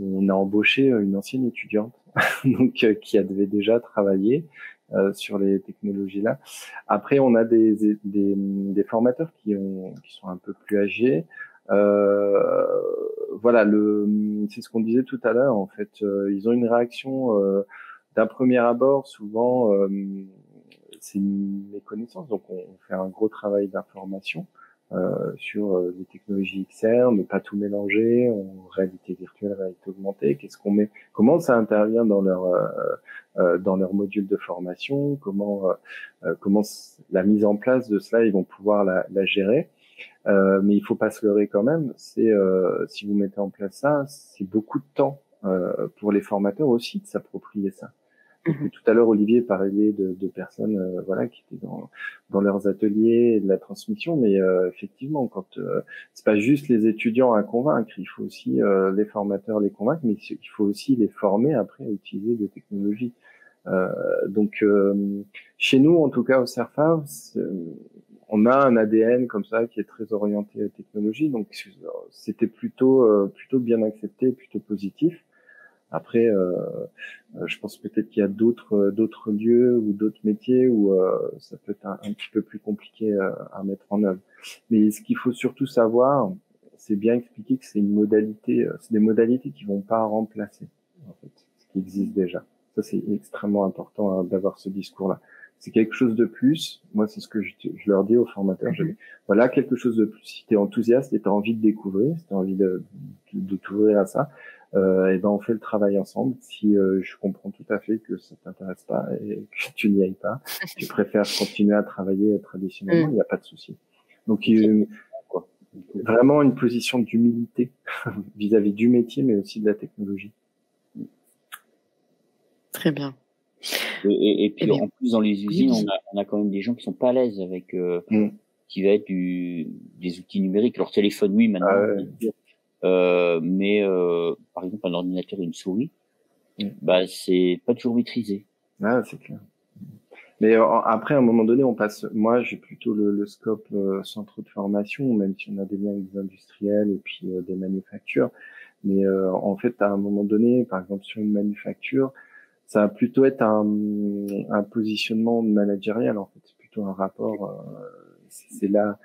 on a embauché une ancienne étudiante, donc euh, qui avait déjà travaillé euh, sur les technologies là. Après, on a des, des, des formateurs qui ont, qui sont un peu plus âgés. Euh, voilà, le, c'est ce qu'on disait tout à l'heure. En fait, euh, ils ont une réaction euh, d'un premier abord. Souvent, euh, c'est une méconnaissance. Donc, on, on fait un gros travail d'information euh, sur euh, les technologies X R, ne pas tout mélanger, on, réalité virtuelle, réalité augmentée. Qu'est-ce qu'on met? Comment ça intervient dans leur euh, dans leur module de formation? Comment euh, comment la mise en place de cela, ils vont pouvoir la, la gérer? Euh, mais il faut pas se leurrer quand même. C'est euh, si vous mettez en place ça, c'est beaucoup de temps euh, pour les formateurs aussi de s'approprier ça. Mm-hmm. Tout à l'heure, Olivier parlait de, de personnes, euh, voilà, qui étaient dans, dans leurs ateliers, de la transmission. Mais euh, effectivement, quand euh, c'est pas juste les étudiants à convaincre, il faut aussi euh, les formateurs les convaincre, mais il faut aussi les former après à utiliser des technologies. Euh, donc, euh, chez nous, en tout cas au CERFAV, on a un A D N comme ça qui est très orienté à la technologie, donc c'était plutôt euh, plutôt bien accepté, plutôt positif. Après, euh, je pense peut-être qu'il y a d'autres d'autres lieux ou d'autres métiers où euh, ça peut être un, un petit peu plus compliqué euh, à mettre en œuvre. Mais ce qu'il faut surtout savoir, c'est bien expliquer que c'est une modalité, c'est des modalités qui vont pas remplacer en fait ce qui existe déjà. Ça, c'est extrêmement important hein, d'avoir ce discours-là. C'est quelque chose de plus. Moi, c'est ce que je, je leur dis aux formateurs. Mmh. Je dis, voilà, quelque chose de plus. Si tu es enthousiaste et tu as envie de découvrir, si tu as envie de, de, de t'ouvrir à ça, euh, et ben on fait le travail ensemble. Si euh, je comprends tout à fait que ça t'intéresse pas et que tu n'y ailles pas, tu préfères continuer à travailler traditionnellement, il mmh. n'y a pas de souci. Donc, euh, quoi, vraiment une position d'humilité vis-à-vis du métier, mais aussi de la technologie. Très bien. Et, et, et puis, eh bien, en plus, dans les usines, on a, on a quand même des gens qui sont pas à l'aise avec euh, mm. qui va être du, des outils numériques. Leur téléphone, oui, maintenant. Ah, ouais. euh, mais, euh, par exemple, un ordinateur et une souris, mm. bah, c'est pas toujours maîtrisé. Ah, c'est clair. Mais euh, après, à un moment donné, on passe... Moi, j'ai plutôt le, le scope euh, centre de formation, même si on a des liens avec des industriels et puis euh, des manufactures. Mais euh, en fait, à un moment donné, par exemple, sur une manufacture... Ça va plutôt être un, un positionnement managérial, en fait. C'est plutôt un rapport. Euh, c'est, c'est là.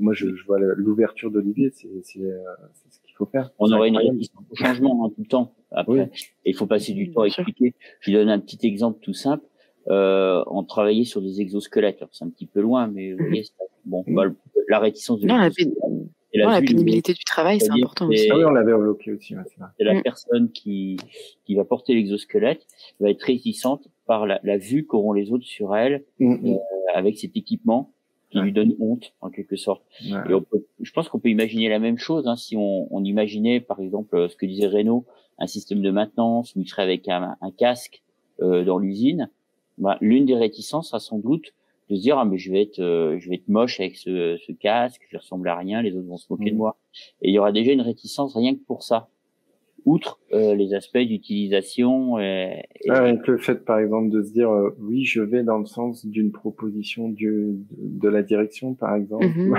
Moi, je, je vois l'ouverture d'Olivier. C'est, c'est, c'est ce qui qu'il faut faire. On aurait une résistance au changement, hein, tout le temps. Après, oui. Et il faut passer du temps à expliquer. Je donne un petit exemple tout simple. Euh, on travaillait sur des exosquelettes. C'est un petit peu loin, mais vous voyez, bon, bah, la réticence de non, la, pén la, non, la pénibilité du travail, c'est important aussi. Ah oui, on l'avait évoqué aussi. C'est la mm. personne qui, qui va porter l'exosquelette va être réticente par la, la vue qu'auront les autres sur elle, mm. euh, avec cet équipement qui ouais. lui donne honte, en quelque sorte. Ouais. Et on peut, je pense qu'on peut imaginer la même chose, hein, si on, on imaginait, par exemple, ce que disait Renaud, un système de maintenance où il serait avec un, un casque euh, dans l'usine. Bah, l'une des réticences sera sans doute de se dire ah mais je vais être euh, je vais être moche avec ce, ce casque, je ressemble à rien, les autres vont se moquer mmh. de moi. Et il y aura déjà une réticence rien que pour ça. Outre euh, les aspects d'utilisation. Et, et... Ah, avec le fait par exemple de se dire euh, oui je vais dans le sens d'une proposition du, de la direction par exemple. Mmh.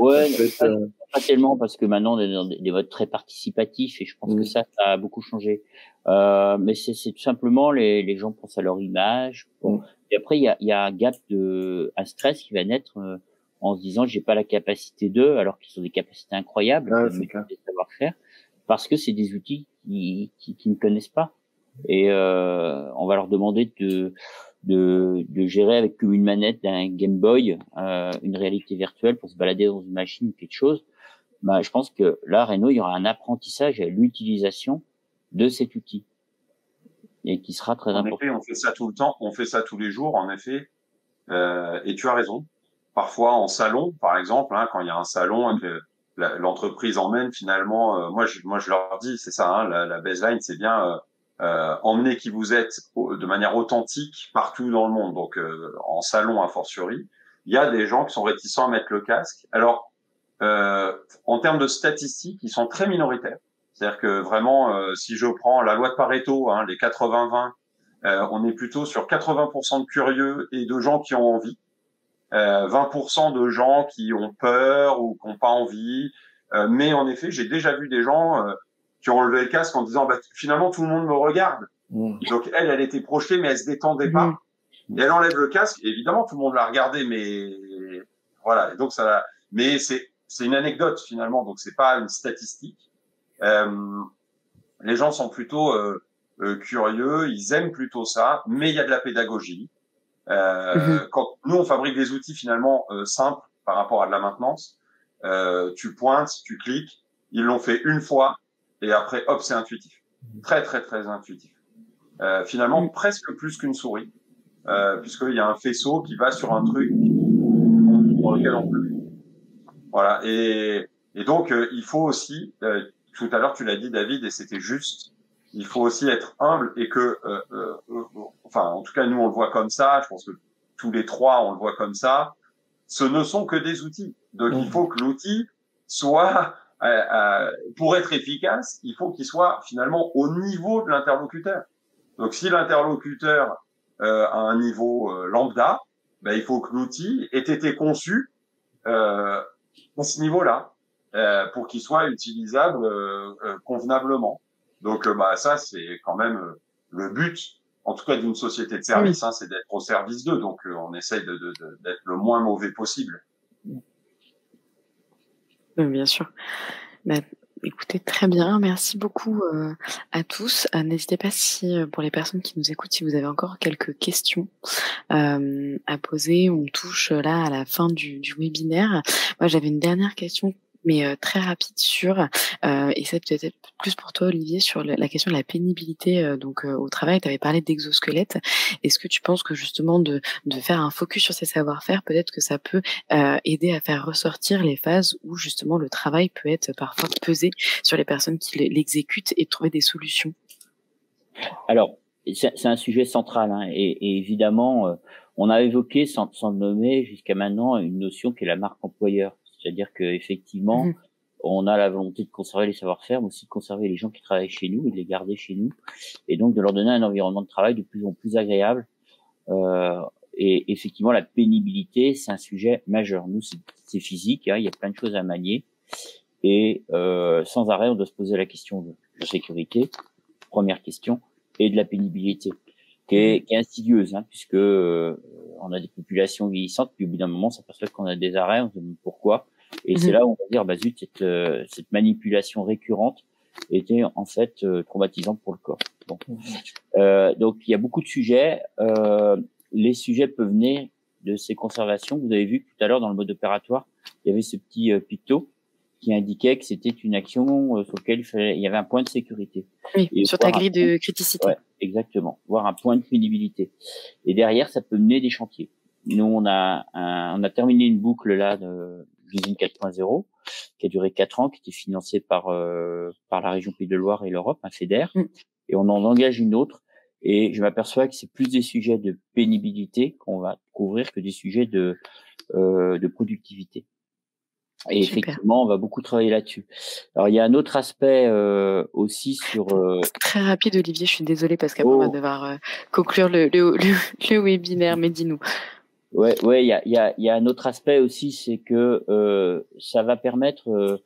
ouais, fait, pas, euh... pas tellement parce que maintenant on est dans des, des modes très participatifs et je pense mmh. que ça, ça a beaucoup changé. Euh, mais c'est tout simplement les, les gens pensent à leur image. Bon. Mmh. Et après il y a, y a un gap de un stress qui va naître. Euh, en se disant j'ai pas la capacité d'eux alors qu'ils ont des capacités incroyables, ah, des savoir-faire, parce que c'est des outils qui, qui, qui ne connaissent pas et euh, on va leur demander de, de, de gérer avec une manette d'un Game Boy euh, une réalité virtuelle pour se balader dans une machine ou quelque chose. Bah, je pense que là, Renaud, il y aura un apprentissage à l'utilisation de cet outil et qui sera très en important. En effet, on fait ça tout le temps, on fait ça tous les jours, en effet. Euh, et tu as raison. Parfois en salon, par exemple, hein, quand il y a un salon avec l'entreprise emmène finalement. Euh, moi, je, moi, je leur dis, c'est ça, hein, la, la baseline, c'est bien euh, euh, emmener qui vous êtes au, de manière authentique partout dans le monde. Donc, euh, en salon a fortiori, il y a des gens qui sont réticents à mettre le casque. Alors, euh, en termes de statistiques, ils sont très minoritaires. C'est-à-dire que vraiment, euh, si je prends la loi de Pareto, hein, les quatre-vingts vingt, euh, on est plutôt sur quatre-vingts pour cent de curieux et de gens qui ont envie. Euh, vingt pour cent de gens qui ont peur ou qui n'ont pas envie. Euh, mais en effet, j'ai déjà vu des gens euh, qui ont enlevé le casque en disant bah, « Finalement, tout le monde me regarde. Mmh. » Donc, elle, elle était projetée, mais elle se détendait pas. Mmh. Et elle enlève le casque. Et évidemment, tout le monde l'a regardé, mais voilà. Et donc, ça, mais c'est c'est une anecdote, finalement. Donc, c'est pas une statistique. Euh, les gens sont plutôt euh, euh, curieux. Ils aiment plutôt ça. Mais il y a de la pédagogie. Euh, mmh. Quand nous on fabrique des outils finalement euh, simples par rapport à de la maintenance, euh, tu pointes, tu cliques, ils l'ont fait une fois et après hop c'est intuitif, très très très intuitif. Euh, finalement mmh. presque plus qu'une souris, euh, puisqu'il y a un faisceau qui va sur un truc pour lequel on peut. Voilà et, et donc euh, il faut aussi, euh, tout à l'heure tu l'as dit David et c'était juste. Il faut aussi être humble et que, euh, euh, euh, enfin, en tout cas, nous, on le voit comme ça. Je pense que tous les trois, on le voit comme ça. Ce ne sont que des outils. Donc, mmh. il faut que l'outil soit, euh, euh, pour être efficace, il faut qu'il soit finalement au niveau de l'interlocuteur. Donc, si l'interlocuteur euh, a un niveau euh, lambda, ben, il faut que l'outil ait été conçu euh, à ce niveau-là euh, pour qu'il soit utilisable euh, euh, convenablement. Donc, bah, ça, c'est quand même le but, en tout cas, d'une société de service, oui. hein, c'est d'être au service d'eux. Donc, on essaye de, de, de, d'être le moins mauvais possible. Bien sûr. Bah, écoutez, très bien. Merci beaucoup euh, à tous. Euh, n'hésitez pas, si pour les personnes qui nous écoutent, si vous avez encore quelques questions euh, à poser. On touche là à la fin du, du webinaire. Moi, j'avais une dernière question. Mais euh, très rapide sur, euh, et c'est peut-être plus pour toi Olivier, sur la, la question de la pénibilité euh, donc euh, au travail. Tu avais parlé d'exosquelette. Est-ce que tu penses que justement de, de faire un focus sur ces savoir-faire, peut-être que ça peut euh, aider à faire ressortir les phases où justement le travail peut être parfois pesé sur les personnes qui l'exécutent et trouver des solutions? Alors, c'est un sujet central hein, et, et évidemment, euh, on a évoqué sans, sans le nommer jusqu'à maintenant une notion qui est la marque employeur. C'est-à-dire qu'effectivement, mmh. on a la volonté de conserver les savoir-faire, mais aussi de conserver les gens qui travaillent chez nous et de les garder chez nous, et donc de leur donner un environnement de travail de plus en plus agréable. Euh, et effectivement, la pénibilité, c'est un sujet majeur. Nous, c'est physique, hein, il y a plein de choses à manier, et euh, sans arrêt, on doit se poser la question de la sécurité, première question, et de la pénibilité, qui est, qui est insidieuse, hein, puisque euh, on a des populations vieillissantes, puis au bout d'un moment, on s'aperçoit qu'on a des arrêts, on se demande pourquoi. Et mmh. c'est là où on va dire, bah zut, cette, euh, cette manipulation récurrente était en fait euh, traumatisante pour le corps. Bon. Mmh. Euh, donc il y a beaucoup de sujets. Euh, les sujets peuvent venir de ces conservations. Vous avez vu tout à l'heure dans le mode opératoire, il y avait ce petit euh, picto qui indiquait que c'était une action euh, sur laquelle il, fallait, il y avait un point de sécurité. Oui, et sur ta grille point, de criticité. Ouais, exactement, voire un point de pénibilité. Et derrière, ça peut mener des chantiers. Nous, on a, un, on a terminé une boucle là de l'usine quatre point zéro qui a duré quatre ans, qui était financée par euh, par la région Pays de Loire et l'Europe, un FEDER, mm. et on en engage une autre. Et je m'aperçois que c'est plus des sujets de pénibilité qu'on va couvrir que des sujets de euh, de productivité. Et Super. Effectivement, on va beaucoup travailler là-dessus. Alors, il y a un autre aspect euh, aussi sur… Euh... Très rapide, Olivier, je suis désolée parce qu'après, oh. on va devoir euh, conclure le, le, le, le webinaire, mais dis-nous. Ouais, ouais, il y a, y, a, y a un autre aspect aussi, c'est que euh, ça va permettre euh,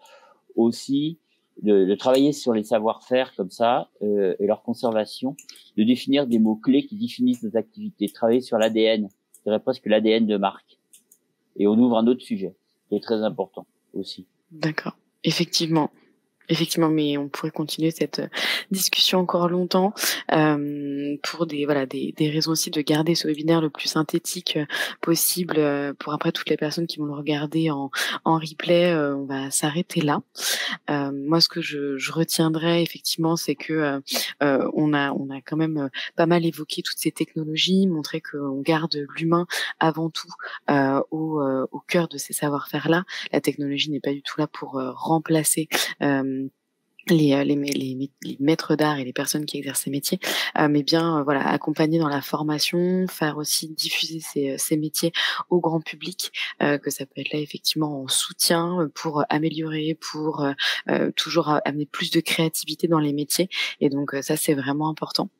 aussi de, de travailler sur les savoir-faire comme ça euh, et leur conservation, de définir des mots-clés qui définissent nos activités, travailler sur l'A D N, je dirais presque l'A D N de marque. Et on ouvre un autre sujet. C'est très important aussi. D'accord, effectivement. Effectivement, mais on pourrait continuer cette discussion encore longtemps euh, pour des voilà des, des raisons aussi de garder ce webinaire le plus synthétique possible euh, pour après toutes les personnes qui vont le regarder en, en replay. Euh, on va s'arrêter là. Euh, moi, ce que je, je retiendrai effectivement, c'est que euh, euh, on a on a quand même pas mal évoqué toutes ces technologies, montré qu'on garde l'humain avant tout euh, au, euh, au cœur de ces savoir-faire là. La technologie n'est pas du tout là pour euh, remplacer euh, Les, les, les, les maîtres d'art et les personnes qui exercent ces métiers, euh, mais bien euh, voilà, accompagner dans la formation, faire aussi diffuser ces, ces métiers au grand public, euh, que ça peut être là effectivement en soutien pour améliorer, pour euh, toujours amener plus de créativité dans les métiers. Et donc ça, c'est vraiment important.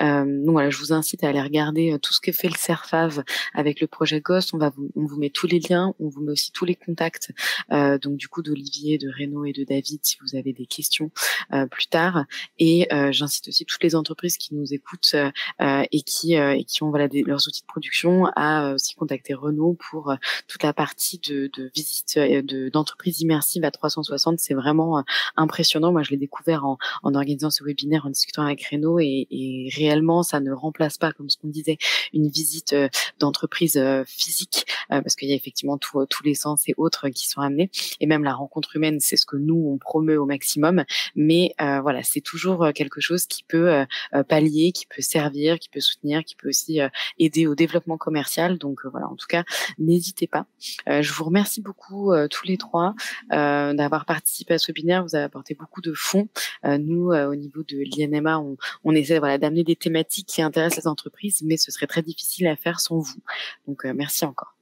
Euh, donc voilà, je vous incite à aller regarder tout ce que fait le CERFAV avec le projet Ghost. On va vous, on vous met tous les liens, on vous met aussi tous les contacts. Euh, donc du coup d'Olivier, de Renaud et de David, si vous avez des questions. Euh, plus tard, et euh, j'incite aussi toutes les entreprises qui nous écoutent euh, et qui euh, et qui ont voilà des, leurs outils de production à euh, aussi contacter Renaud pour euh, toute la partie de, de visite euh, de d'entreprise immersive à trois cent soixante. C'est vraiment euh, impressionnant. Moi, je l'ai découvert en, en organisant ce webinaire, en discutant avec Renaud, et, et réellement, ça ne remplace pas, comme ce qu'on disait, une visite euh, d'entreprise euh, physique, euh, parce qu'il y a effectivement tout, euh, tous les sens et autres euh, qui sont amenés, et même la rencontre humaine, c'est ce que nous on promeut au maximum. Mais euh, voilà, c'est toujours quelque chose qui peut euh, pallier, qui peut servir, qui peut soutenir, qui peut aussi euh, aider au développement commercial. Donc euh, voilà, en tout cas, n'hésitez pas. Euh, je vous remercie beaucoup euh, tous les trois euh, d'avoir participé à ce webinaire. Vous avez apporté beaucoup de fonds. Euh, nous, euh, au niveau de l'I N M A, on, on essaie voilà, d'amener des thématiques qui intéressent les entreprises, mais ce serait très difficile à faire sans vous. Donc euh, merci encore.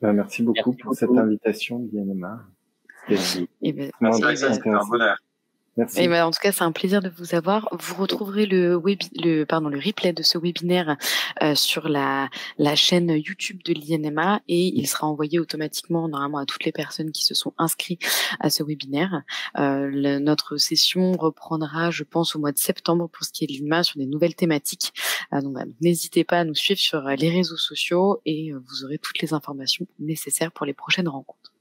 Ben, merci beaucoup merci pour beaucoup. cette invitation de l'I N M A. Et ben, merci, c'était un bonheur. Merci. Et ben, en tout cas, c'est un plaisir de vous avoir. Vous retrouverez le, web, le, pardon, le replay de ce webinaire euh, sur la, la chaîne YouTube de l'I N M A, et il sera envoyé automatiquement normalement à toutes les personnes qui se sont inscrites à ce webinaire. Euh, le, notre session reprendra, je pense, au mois de septembre pour ce qui est de l'I N M A sur des nouvelles thématiques. Euh, donc, bah, n'hésitez pas à nous suivre sur les réseaux sociaux et euh, vous aurez toutes les informations nécessaires pour les prochaines rencontres.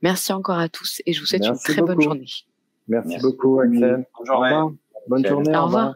Merci encore à tous et je vous souhaite Merci une très beaucoup. bonne journée. Merci, Merci beaucoup, Axel. Bonne journée. Bonne journée. Au revoir. Au revoir.